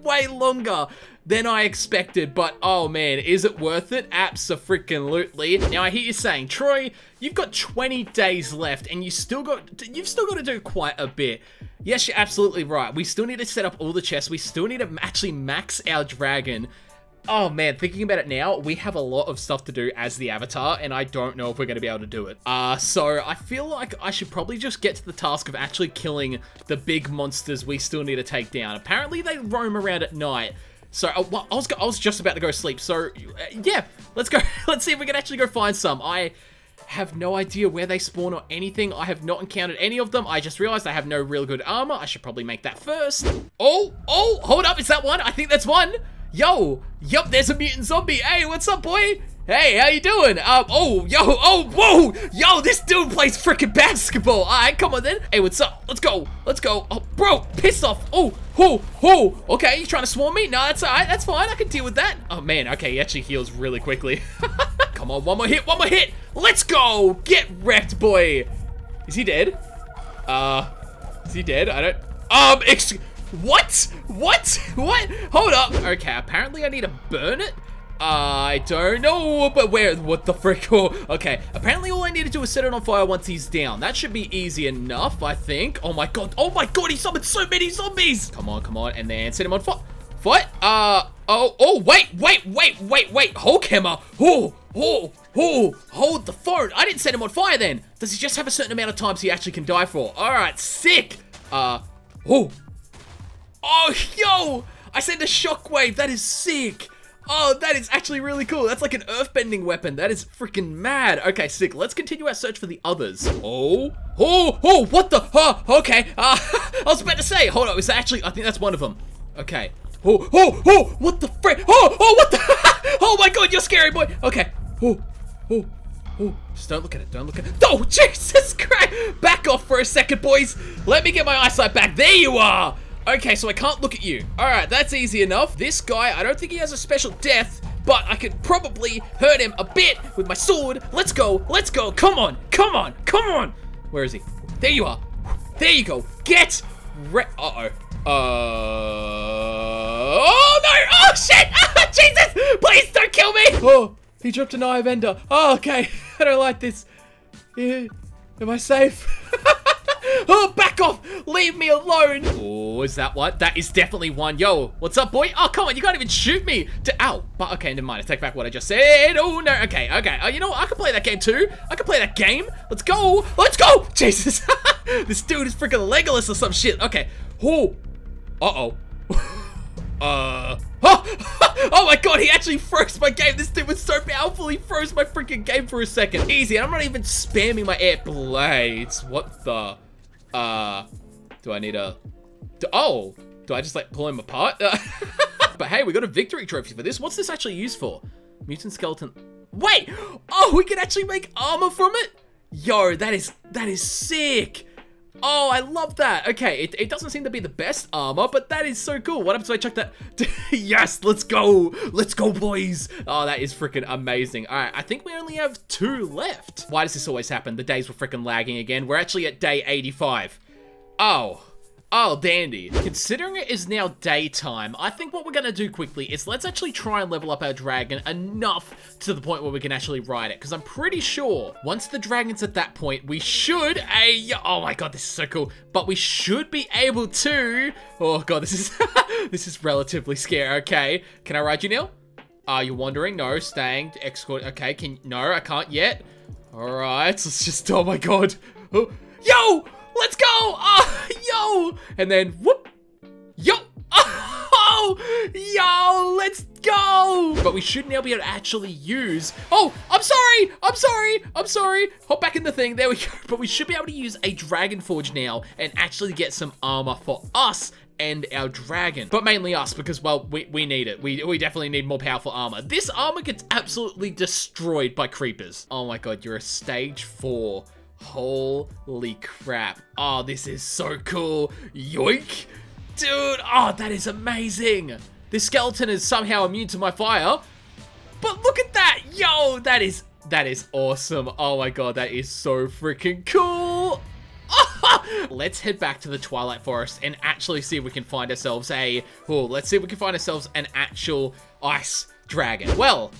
way longer than I expected, but oh man, is it worth it? Abso-freaking-lutely. Now I hear you saying, Troy, you've got 20 days left and you've still got to do quite a bit. Yes, you're absolutely right. We still need to set up all the chests. We still need to actually max our dragon. Oh man, thinking about it now, we have a lot of stuff to do as the Avatar, and I don't know if we're going to be able to do it. So I feel like I should probably just get to the task of actually killing the big monsters we still need to take down. Apparently they roam around at night. So I was just about to go sleep. So yeah, let's go. Let's see if we can actually go find some. I have no idea where they spawn or anything. I have not encountered any of them. I just realized I have no real good armor. I should probably make that first. Oh, hold up. Is that one? I think that's one. Yo, yup, there's a mutant zombie. Hey, what's up, boy? Hey, how you doing? Whoa. Yo, this dude plays freaking basketball. All right, come on then. Hey, what's up? Let's go. Oh, bro, piss off. Oh. Okay, you trying to swarm me? No, that's all right. That's fine. I can deal with that. Oh, man. Okay, he actually heals really quickly. Come on, one more hit. Let's go. Get wrecked, boy. Is he dead? I don't... What? Hold up. Okay, apparently I need to burn it. I don't know, but where? What the frick? Oh, okay, apparently all I need to do is set it on fire once he's down. That should be easy enough, I think. Oh my god, he summoned so many zombies. Come on, and then set him on fire. What? Wait. Hulk hammer. Oh, Oh, hold the phone. I didn't set him on fire then. Does he just have a certain amount of times he actually can die for? All right, sick. Oh, yo. I sent a shockwave. That is sick. Oh, that is actually really cool. That's like an earthbending weapon. That is freaking mad. Okay, sick. Let's continue our search for the others. Oh, what the? Oh, okay. I was about to say, hold on. Is that actually, I think that's one of them. Okay. What the frick? What the? Oh my God, you're scary, boy. Okay. Just don't look at it. Don't look at it. Oh, Jesus Christ. Back off for a second, boys. Let me get my eyesight back. There you are. Okay, so I can't look at you. All right, that's easy enough. This guy, I don't think he has a special death, but I could probably hurt him a bit with my sword. Let's go, let's go. Come on, come on, come on. Where is he? There you are. There you go. Get re- oh no, oh shit, oh, Jesus, please don't kill me. Oh, he dropped an eye of Ender. Oh, okay, I don't like this. Yeah. Am I safe? Oh, back off! Leave me alone! Oh, is that what? That is definitely one. Yo, what's up, boy? Oh, come on, you can't even shoot me! Ow! But, okay, never mind. I take back what I just said. Oh, no. Okay, okay. Oh, you know what? I can play that game, too. I can play that game. Let's go! Let's go! Jesus! This dude is freaking Legolas or some shit. Okay. Oh. Uh-oh. Oh my God, he actually froze my game. This dude was so powerful, he froze my freaking game for a second. Easy, and I'm not even spamming my air blades. What the? Do I need a... Oh, do I just like pull him apart? But hey, we got a victory trophy for this. What's this actually used for? Mutant skeleton... Wait! Oh, we can actually make armor from it? Yo, that is sick. Oh, I love that. Okay, it doesn't seem to be the best armor, but that is so cool. What happens if I chuck that? Yes, let's go. Let's go, boys. Oh, that is freaking amazing. All right, I think we only have 2 left. Why does this always happen? The days were freaking lagging again. We're actually at day 85. Oh, dandy. Considering it is now daytime, I think what we're going to do quickly is let's actually try and level up our dragon enough to the point where we can actually ride it. Because I'm pretty sure once the dragon's at that point, we should... Oh my God, this is so cool. But we should be able to... Oh God, this is this is relatively scary. Okay, can I ride you now? Are you wandering? No, staying. Escort. Okay, No, I can't yet. All right, let's just... Oh my God. Oh, yo! Let's go! Oh, yo! And then, whoop! Yo! Oh! Yo! Let's go! But we should now be able to actually use... Oh! I'm sorry! I'm sorry! I'm sorry! Hop back in the thing. There we go. But we should be able to use a dragon forge now and actually get some armor for us and our dragon. But mainly us because, well, we need it. We definitely need more powerful armor. This armor gets absolutely destroyed by creepers. Oh my God, you're a stage 4. Holy crap. Oh, this is so cool. Yoink. Dude, oh, that is amazing. This skeleton is somehow immune to my fire. But look at that. Yo, that is awesome. Oh my God, that is so freaking cool. Let's head back to the Twilight Forest and actually see if we can find ourselves a... Oh, let's see if we can find ourselves an actual ice dragon. Well...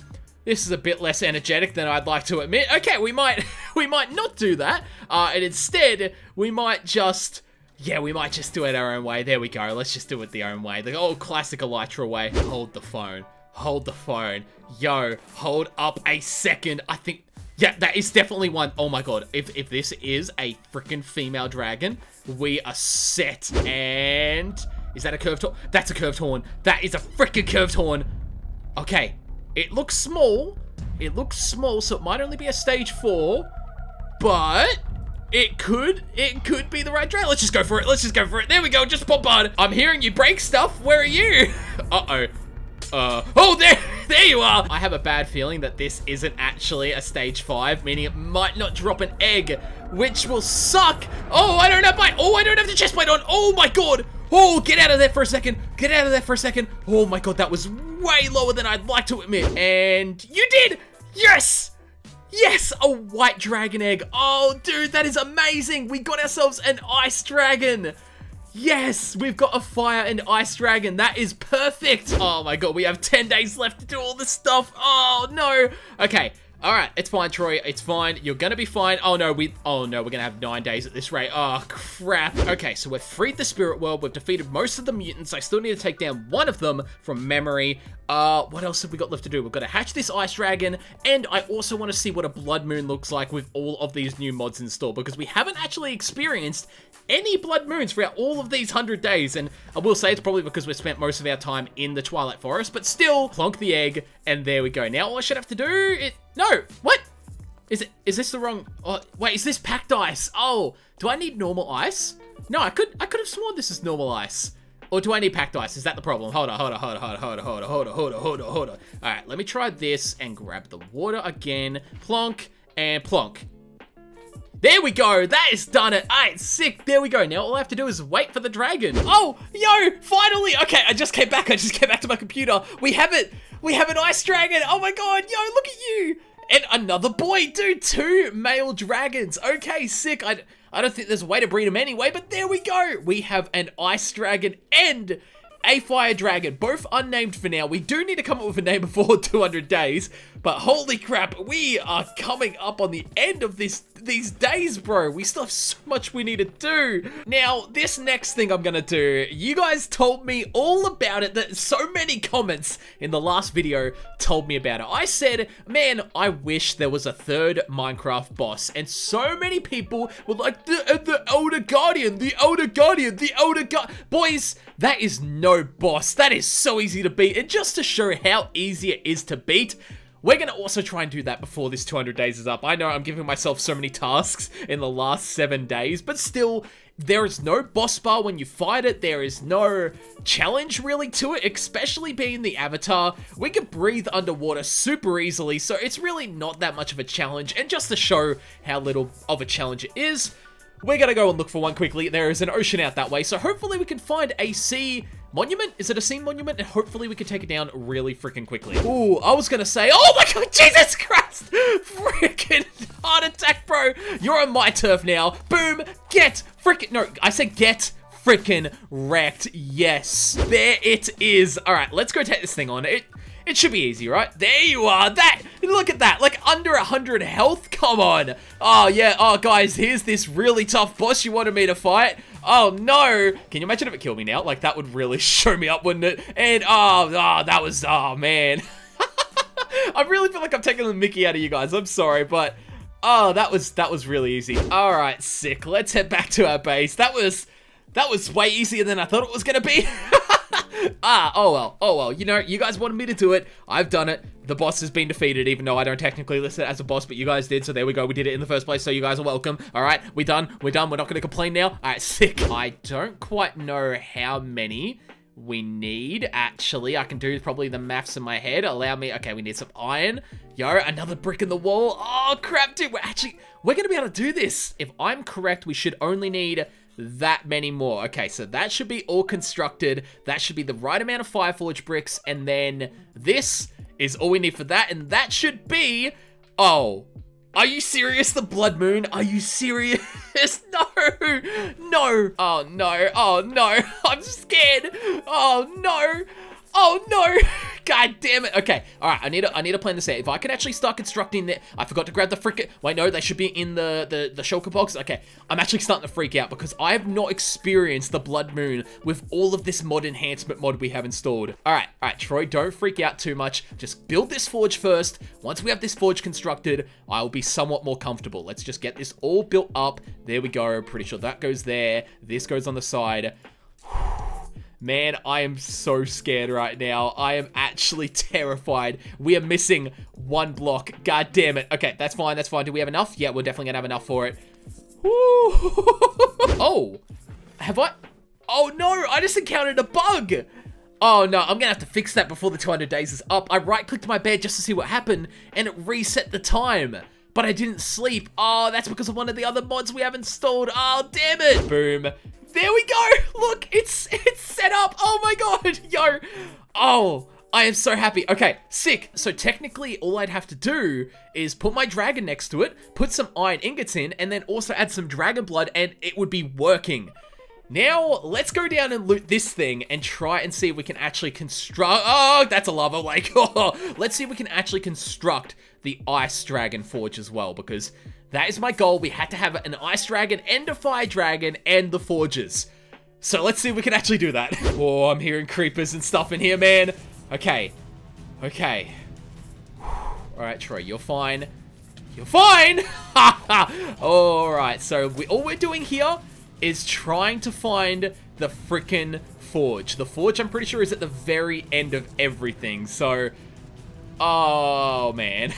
This is a bit less energetic than I'd like to admit. Okay, we might not do that. And instead, we might just do it our own way. There we go. Let's just do it the own way. The old classic Elytra way. Hold the phone. Hold the phone. Yo, hold up a second. I think, yeah, that is definitely one. Oh my God. If this is a freaking female dragon, we are set. And is that a curved horn? That's a curved horn. That is a freaking curved horn. Okay. It looks small. It looks small, so it might only be a stage 4, but it could be the right dragon. Let's just go for it. Let's just go for it. There we go. Just pop on. I'm hearing you break stuff. Where are you? Uh-oh. Oh, there you are. I have a bad feeling that this isn't actually a stage 5, meaning it might not drop an egg, which will suck. Oh, I don't have my, oh, I don't have the chest plate on. Oh my God. Oh, get out of there for a second. Get out of there for a second. Oh my God, that was way lower than I'd like to admit. And you did. Yes. Yes, a white dragon egg. Oh, dude, that is amazing. We got ourselves an ice dragon. Yes, we've got a fire and ice dragon. That is perfect. Oh my God, we have 10 days left to do all this stuff. Oh no. Okay, Alright, it's fine, Troy. It's fine. You're gonna be fine. Oh no, we're gonna have 9 days at this rate. Oh, crap. Okay, so we've freed the spirit world. We've defeated most of the mutants. I still need to take down one of them from memory. What else have we got left to do? We've got to hatch this ice dragon, and I also want to see what a blood moon looks like with all of these new mods installed, because we haven't actually experienced any blood moons throughout all of these 100 days, and I will say it's probably because we've spent most of our time in the Twilight Forest, but still, plonk the egg, and there we go. Now all I should have to do is... No! What? Is this the wrong... Oh, wait, is this packed ice? Oh, do I need normal ice? No, I could have sworn this is normal ice. Or do I need packed ice? Is that the problem? Hold on. Alright, let me try this and grab the water again. Plonk and plonk. There we go. That has done it. Alright, sick. There we go. Now all I have to do is wait for the dragon. Oh, yo, finally. Okay, I just came back. I just came back to my computer. We have it. We have an ice dragon. Oh my god. Yo, look at you. And another boy, dude. 2 male dragons. Okay, sick. I don't think there's a way to breed them anyway, but there we go. We have an ice dragon and a fire dragon, both unnamed for now. We do need to come up with a name before 200 days, but holy crap, we are coming up on the end of these days, bro. We still have so much we need to do. Now, this next thing I'm gonna do, you guys told me all about it, that so many comments in the last video told me about it. I said, man, I wish there was a third Minecraft boss, and so many people were like, the Elder Guardian, the Elder Guardian, the Elder Guardian. Boys, that is no boss. That is so easy to beat, and just to show how easy it is to beat, we're gonna also try and do that before this 200 days is up. I know I'm giving myself so many tasks in the last 7 days, but still, there is no boss bar when you fight it. There is no challenge really to it, especially being the Avatar. We can breathe underwater super easily, so it's really not that much of a challenge, and just to show how little of a challenge it is, we're gonna go and look for one quickly. There is an ocean out that way, so hopefully we can find a sea monument? Is it a sea monument? And hopefully we can take it down really freaking quickly. Ooh, I was gonna say, oh my god, Jesus Christ! Freaking heart attack, bro! You're on my turf now. Boom! Get freaking, no, I said get freaking wrecked. Yes, there it is. All right, let's go take this thing on. It should be easy, right? There you are. That, look at that. Like under 100 health. Come on. Oh yeah. Oh guys, here's this really tough boss you wanted me to fight. Oh no. Can you imagine if it killed me now? Like that would really show me up, wouldn't it? And oh that was, oh man. I really feel like I'm taking the mickey out of you guys. I'm sorry, but oh, that was really easy. All right, sick. Let's head back to our base. That was way easier than I thought it was gonna be. Oh well, you know, you guys wanted me to do it, I've done it, the boss has been defeated, even though I don't technically list it as a boss, but you guys did, so there we go, we did it in the first place, so you guys are welcome. Alright, we're done, we're not gonna complain now. Alright, sick. I don't quite know how many we need, actually. I can do probably the maths in my head, allow me, okay, we need some iron. Yo, another brick in the wall. Oh crap, dude, we're gonna be able to do this. If I'm correct, we should only need that many more. Okay, so that should be all constructed. That should be the right amount of Fireforge bricks, and then this is all we need for that, and that should be... Oh, are you serious? The blood moon? Are you serious? No! No! Oh no, oh no, I'm scared! Oh no! Oh no! God damn it! Okay, all right. I need to plan this out. If I could actually start constructing that, I forgot to grab the frickin'. Wait, no, they should be in the shulker box. Okay, I'm actually starting to freak out because I have not experienced the blood moon with all of this mod enhancement mod we have installed. All right, Troy, don't freak out too much. Just build this forge first. Once we have this forge constructed, I will be somewhat more comfortable. Let's just get this all built up. There we go. Pretty sure that goes there. This goes on the side. Man, I am so scared right now. I am actually terrified. We are missing one block. God damn it. Okay, that's fine. That's fine. Do we have enough? Yeah, we're definitely gonna have enough for it. Woo. Oh, have I? Oh no, I just encountered a bug. Oh no, I'm gonna have to fix that before the 200 days is up. I right-clicked my bed just to see what happened, and it reset the time. But I didn't sleep. Oh, that's because of one of the other mods we have installed. Oh, damn it. Boom. There we go. Look, it's set up. Oh my god. Yo. Oh, I am so happy. Okay, sick. So technically, all I'd have to do is put my dragon next to it, put some iron ingots in, and then also add some dragon blood, and it would be working. Now, let's go down and loot this thing and try and see if we can actually construct... Oh, that's a lava lake. Let's see if we can actually construct the Ice Dragon Forge as well, because that is my goal. We had to have an Ice Dragon and a Fire Dragon and the Forges. So let's see if we can actually do that. Oh, I'm hearing creepers and stuff in here, man. Okay. Okay. Alright, Troy, you're fine. You're fine! Alright, so all we're doing here is trying to find the frickin' Forge. The Forge, I'm pretty sure, is at the very end of everything, so... Oh, man.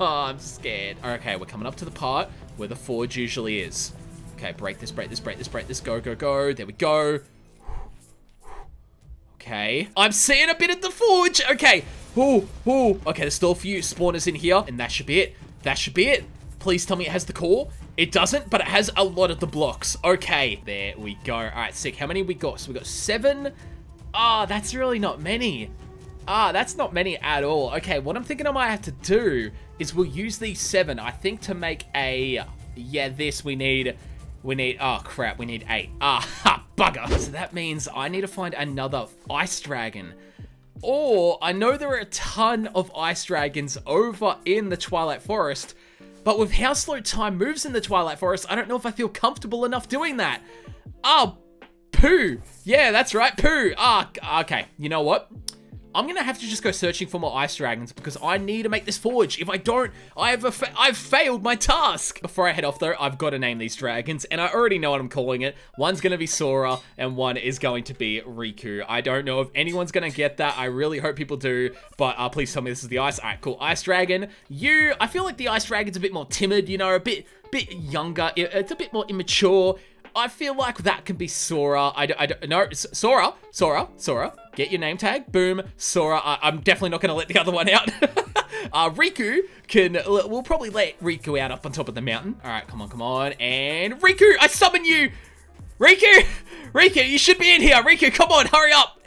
I'm scared. Okay, we're coming up to the part where the Forge usually is. Okay, break this, break this, break this, break this. Go, go, go. There we go. Okay. I'm seeing a bit of the Forge. Okay. Ooh, ooh. Okay, there's still a few spawners in here, and that should be it. That should be it. Please tell me it has the core. It doesn't, but it has a lot of the blocks. Okay, there we go. All right, sick. How many we got? So we got 7. Ah, that's really not many. Ah, that's not many at all. Okay, what I'm thinking I might have to do is we'll use these 7, I think, to make a... Yeah, this we need... Oh, crap. We need 8. Ah, ha, bugger. So that means I need to find another Ice Dragon. Or, I know there are a ton of Ice Dragons over in the Twilight Forest, but with how slow time moves in the Twilight Forest, I don't know if I feel comfortable enough doing that. Oh, poo. Yeah, that's right, poo. Ah, okay. You know what? I'm gonna have to just go searching for more Ice Dragons because I need to make this forge. If I don't, I've failed my task. Before I head off though, I've got to name these dragons, and I already know what I'm calling it. One's gonna be Sora, and one is going to be Riku. I don't know if anyone's gonna get that. I really hope people do, but please tell me this is the ice. Alright, cool. Ice Dragon. You, I feel like the Ice Dragon's a bit more timid, you know, a bit younger. It's a bit more immature. I feel like that can be Sora. Sora. Get your name tag. Boom. Sora. I'm definitely not going to let the other one out. Riku can... We'll probably let Riku out up on top of the mountain. All right. Come on. Come on. And Riku, I summon you. Riku. Riku, you should be in here. Riku, come on. Hurry up.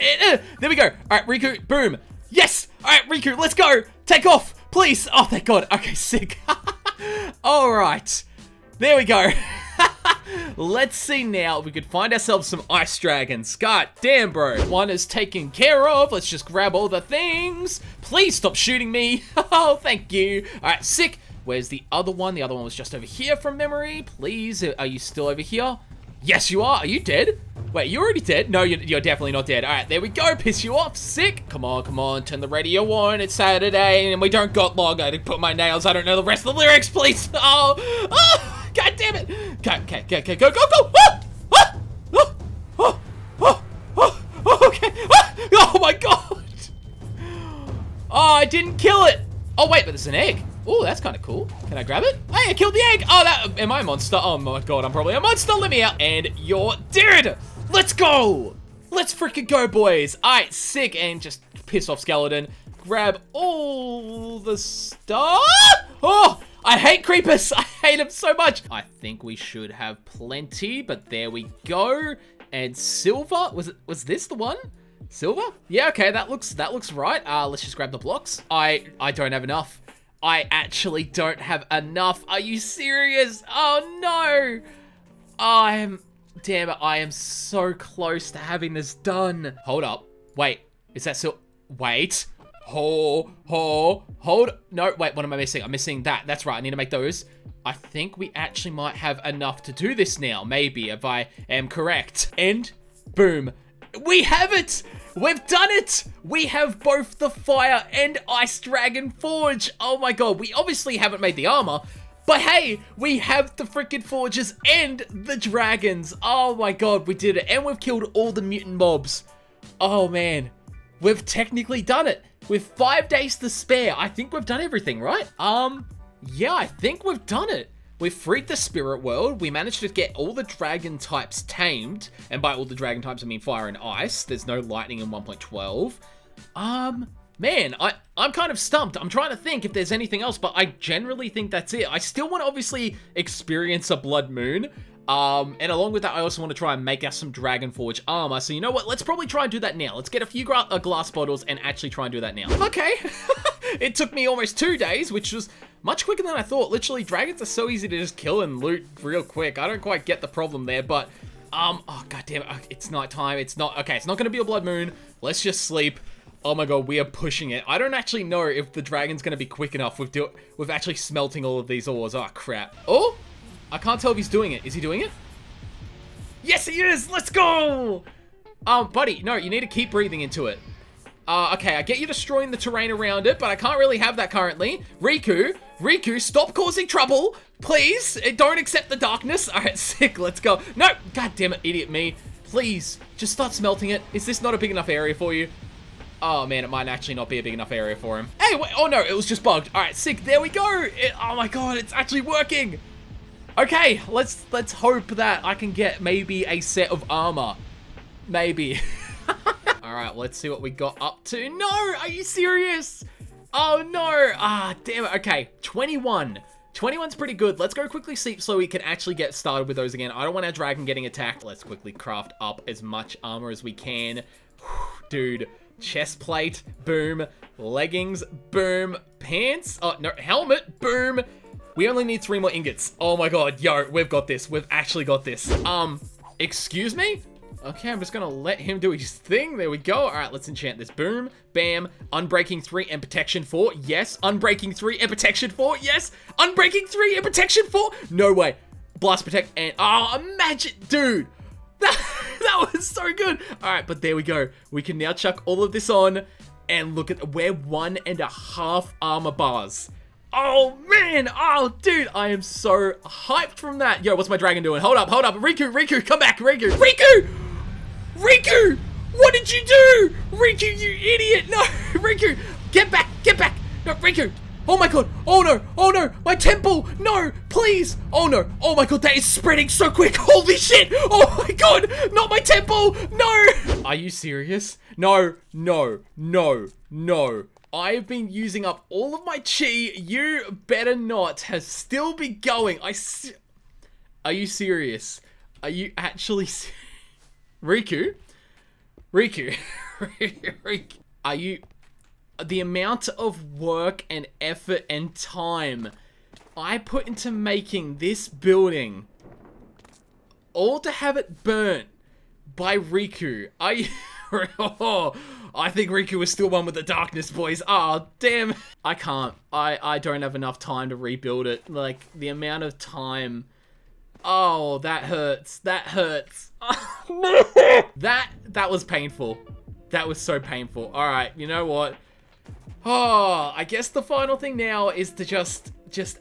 There we go. All right. Riku. Boom. Yes. All right. Riku, let's go. Take off. Please. Oh, thank God. Okay. Sick. All right. There we go. Let's see now if we could find ourselves some Ice Dragons. God damn, bro. One is taken care of. Let's just grab all the things. Please stop shooting me. Oh, thank you. All right, sick. Where's the other one? The other one was just over here from memory. Please, are you still over here? Yes, you are. Are you dead? Wait, you're already dead? No, you're definitely not dead. All right, there we go. Piss you off. Sick. Come on, come on. Turn the radio on. It's Saturday, and we don't got long. I didn't put my nails. I don't know the rest of the lyrics, please. Oh. God damn it! Okay, go, go, go! Okay. Oh my God! Oh, I didn't kill it! Oh wait, but there's an egg. Oh, that's kind of cool. Can I grab it? Hey, I killed the egg! Oh, am I a monster? Oh my God, I'm probably a monster! Let me out! And you're dead! Let's go! Let's freaking go, boys! Alright, sick, and just piss off, skeleton. Grab all the stuff! Oh! I hate creepers! I hate them so much! I think we should have plenty, but there we go. And silver? Was this the one? Silver? Yeah, okay, that looks right. Let's just grab the blocks. I don't have enough. I actually don't have enough. Are you serious? Oh no! Damn it, I am so close to having this done. Hold up. Wait, is that silver? Wait. Hold. No, wait, what am I missing? I'm missing that. That's right, I need to make those. I think we actually might have enough to do this now, maybe, if I am correct. And boom. We have it! We've done it! We have both the Fire and Ice Dragon Forge. Oh my God, we obviously haven't made the armor, but hey, we have the freaking forges and the dragons. Oh my God, we did it. And we've killed all the mutant mobs. Oh man, we've technically done it. With 5 days to spare, I think we've done everything, right? Yeah, I think we've done it. We freed the spirit world. We managed to get all the dragon types tamed. And by all the dragon types, I mean fire and ice. There's no lightning in 1.12. Man, I'm kind of stumped. I'm trying to think if there's anything else, but I generally think that's it. I still want to obviously experience a blood moon. And along with that, I also want to try and make us some Dragon Forge armor. So you know what? Let's probably try and do that now. Let's get a few glass bottles and actually try and do that now. Okay. It took me almost 2 days, which was much quicker than I thought. Literally, dragons are so easy to just kill and loot real quick. I don't quite get the problem there, but, oh, God damn it. It's night time. It's not going to be a blood moon. Let's just sleep. Oh my god, we are pushing it. I don't actually know if the dragon's going to be quick enough with actually smelting all of these ores. Oh, crap. Oh! I can't tell if he's doing it. Is he doing it? Yes, he is! Let's go! Buddy, no, you need to keep breathing into it. Okay, I get you destroying the terrain around it, but I can't really have that currently. Riku, stop causing trouble! Please! Don't accept the darkness! Alright, sick, let's go. No! God damn it, idiot me. Please, just start smelting it. Is this not a big enough area for you? Oh man, it might actually not be a big enough area for him. Hey, wait, oh no, it was just bugged. Alright, sick, there we go! Oh my god, it's actually working! Okay, let's hope that I can get maybe a set of armor. Maybe. Alright, let's see what we got up to. No! Are you serious? Oh no! Ah, damn it. Okay, 21. 21's pretty good. Let's go quickly sleep so we can actually get started with those again. I don't want our dragon getting attacked. Let's quickly craft up as much armor as we can. Dude, chest plate, boom. Leggings, boom. Pants, oh no, helmet, boom. We only need 3 more ingots. Oh my god, yo, we've got this. We've actually got this. Excuse me? Okay, I'm just gonna let him do his thing. There we go. All right, let's enchant this. Boom, bam, Unbreaking 3 and Protection 4. Yes, Unbreaking 3 and Protection 4. Yes, Unbreaking 3 and Protection 4. No way. Blast Protect and... Oh, imagine... Dude, that was so good. All right, but there we go. We can now chuck all of this on and look at... We're 1.5 armor bars. Oh, man. Oh, dude. I am so hyped from that. Yo, what's my dragon doing? Hold up. Riku, come back. Riku! Riku! What did you do? Riku, you idiot! No, Riku! Get back! No, Riku! Oh my god! Oh no! My temple! No! Please! Oh no! Oh my god, that is spreading so quick! Holy shit! Oh my god! Not my temple! No! Are you serious? No. I've been using up all of my chi. You better not have still be going. Are you serious? Are you actually serious? Riku, are you... The amount of work and effort and time I put into making this building, all to have it burnt by Riku. Are you... Oh, I think Riku was still one with the darkness, boys. Oh, damn. I can't. I don't have enough time to rebuild it. Like, the amount of time... Oh, that hurts. That was painful. That was so painful. All right, you know what? Oh, I guess the final thing now is to just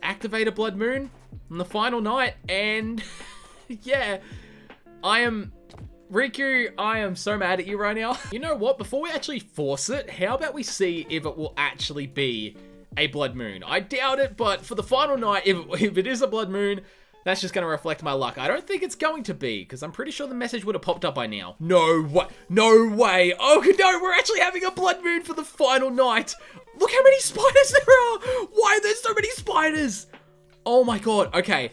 activate a blood moon on the final night. And yeah, Riku, I am so mad at you right now. You know what? Before we actually force it, how about we see if it will actually be a blood moon? I doubt it, but for the final night, if it is a blood moon, that's just going to reflect my luck. I don't think it's going to be, because I'm pretty sure the message would have popped up by now. No way. Oh, no, we're actually having a blood moon for the final night. Look how many spiders there are. Why are there so many spiders? Oh, my God. Okay,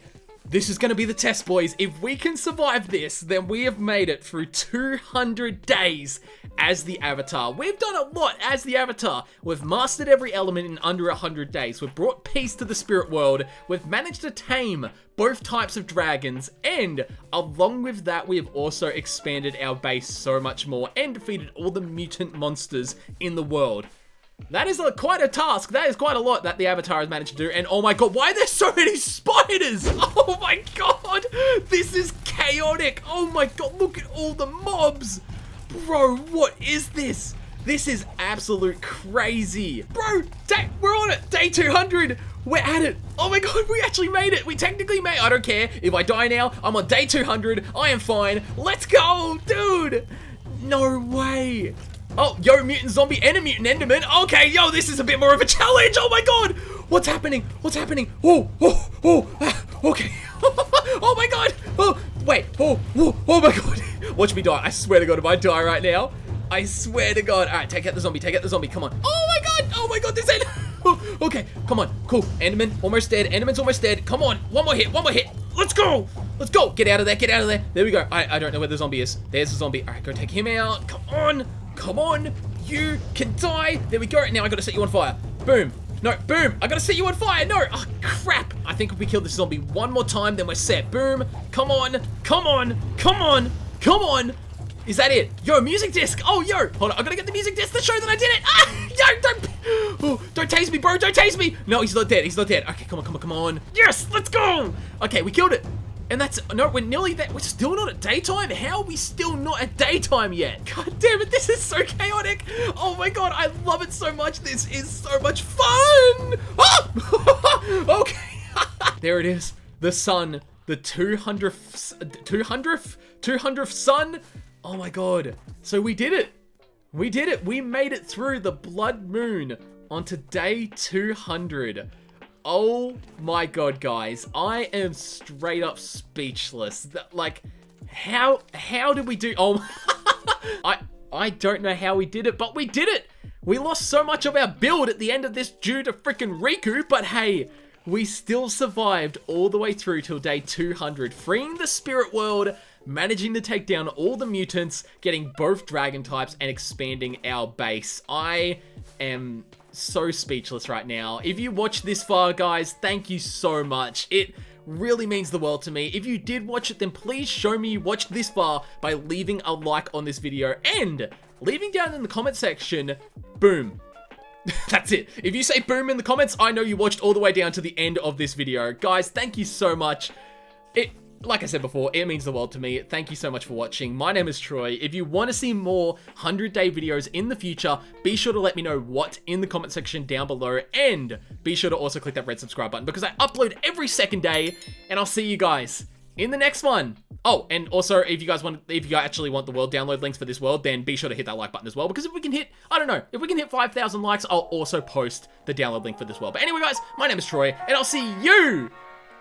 this is going to be the test, boys. If we can survive this, then we have made it through 200 days as the Avatar. We've done a lot as the Avatar. We've mastered every element in under 100 days. We've brought peace to the spirit world. We've managed to tame both types of dragons, and along with that, we have also expanded our base so much more and defeated all the mutant monsters in the world. That is quite a task. That is quite a lot that the Avatar has managed to do. And oh my god, why are there so many spiders? Oh my god, this is chaotic. Oh my god, look at all the mobs. Bro, what is this? This is absolute crazy. Bro, we're on it. Day 200. We're at it. Oh my god, we actually made it. We technically made it. I don't care. If I die now, I'm on day 200. I am fine. Let's go, dude. No way. Oh, yo, mutant zombie and a mutant enderman. Okay, yo, this is a bit more of a challenge. Oh my god. What's happening? Oh, okay. Oh my god. Oh, wait. Oh my god. Watch me die. I swear to god, if I die right now, I swear to god. All right, take out the zombie. Come on. Oh my god, this end. Oh, okay, come on. Cool. Enderman, almost dead. Enderman's almost dead. Come on. One more hit. Let's go. Get out of there. There we go. I don't know where the zombie is. There's the zombie. All right, go take him out. Come on. You can die. There we go. Now I gotta set you on fire. Boom. No, boom. I gotta set you on fire. No. Oh, crap. I think if we kill this zombie one more time, then we're set. Boom. Come on. Is that it? Yo, music disc! Oh, yo! Hold on, I gotta get the music disc to show that I did it! Ah! Yo, don't... Oh, don't tase me, bro! Don't tase me! No, he's not dead, he's not dead. Okay, come on, come on, come on. Yes! Let's go! Okay, we killed it. And that's... No, we're nearly there. We're still not at daytime? How are we still not at daytime yet? God damn it, this is so chaotic! Oh my god, I love it so much! This is so much fun! Oh! Okay. There it is. The sun. The 200th sun? Oh my god. So we did it. We did it. We made it through the blood moon onto day 200. Oh my god, guys. I am straight up speechless. Like, how did we do? Oh, I don't know how we did it, but we did it. We lost so much of our build at the end of this due to freaking Riku, but hey, we still survived all the way through till day 200, freeing the spirit world, managing to take down all the mutants, getting both dragon types, and expanding our base. I am so speechless right now. If you watched this far, guys, thank you so much. It really means the world to me. If you did watch it, then please show me you watched this far by leaving a like on this video and leaving down in the comment section, boom. That's it. If you say boom in the comments, I know you watched all the way down to the end of this video. Guys, thank you so much. Like I said before, it means the world to me. Thank you so much for watching. My name is Troy. If you want to see more 100-day videos in the future, be sure to let me know what in the comment section down below. And be sure to also click that red subscribe button because I upload every second day. And I'll see you guys in the next one. Oh, and also, if you actually want the world download links for this world, then be sure to hit that like button as well. Because if we can hit, I don't know, if we can hit 5,000 likes, I'll also post the download link for this world. But anyway, guys, my name is Troy, and I'll see you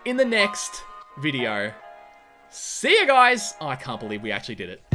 in the next video. See you guys! Oh, I can't believe we actually did it.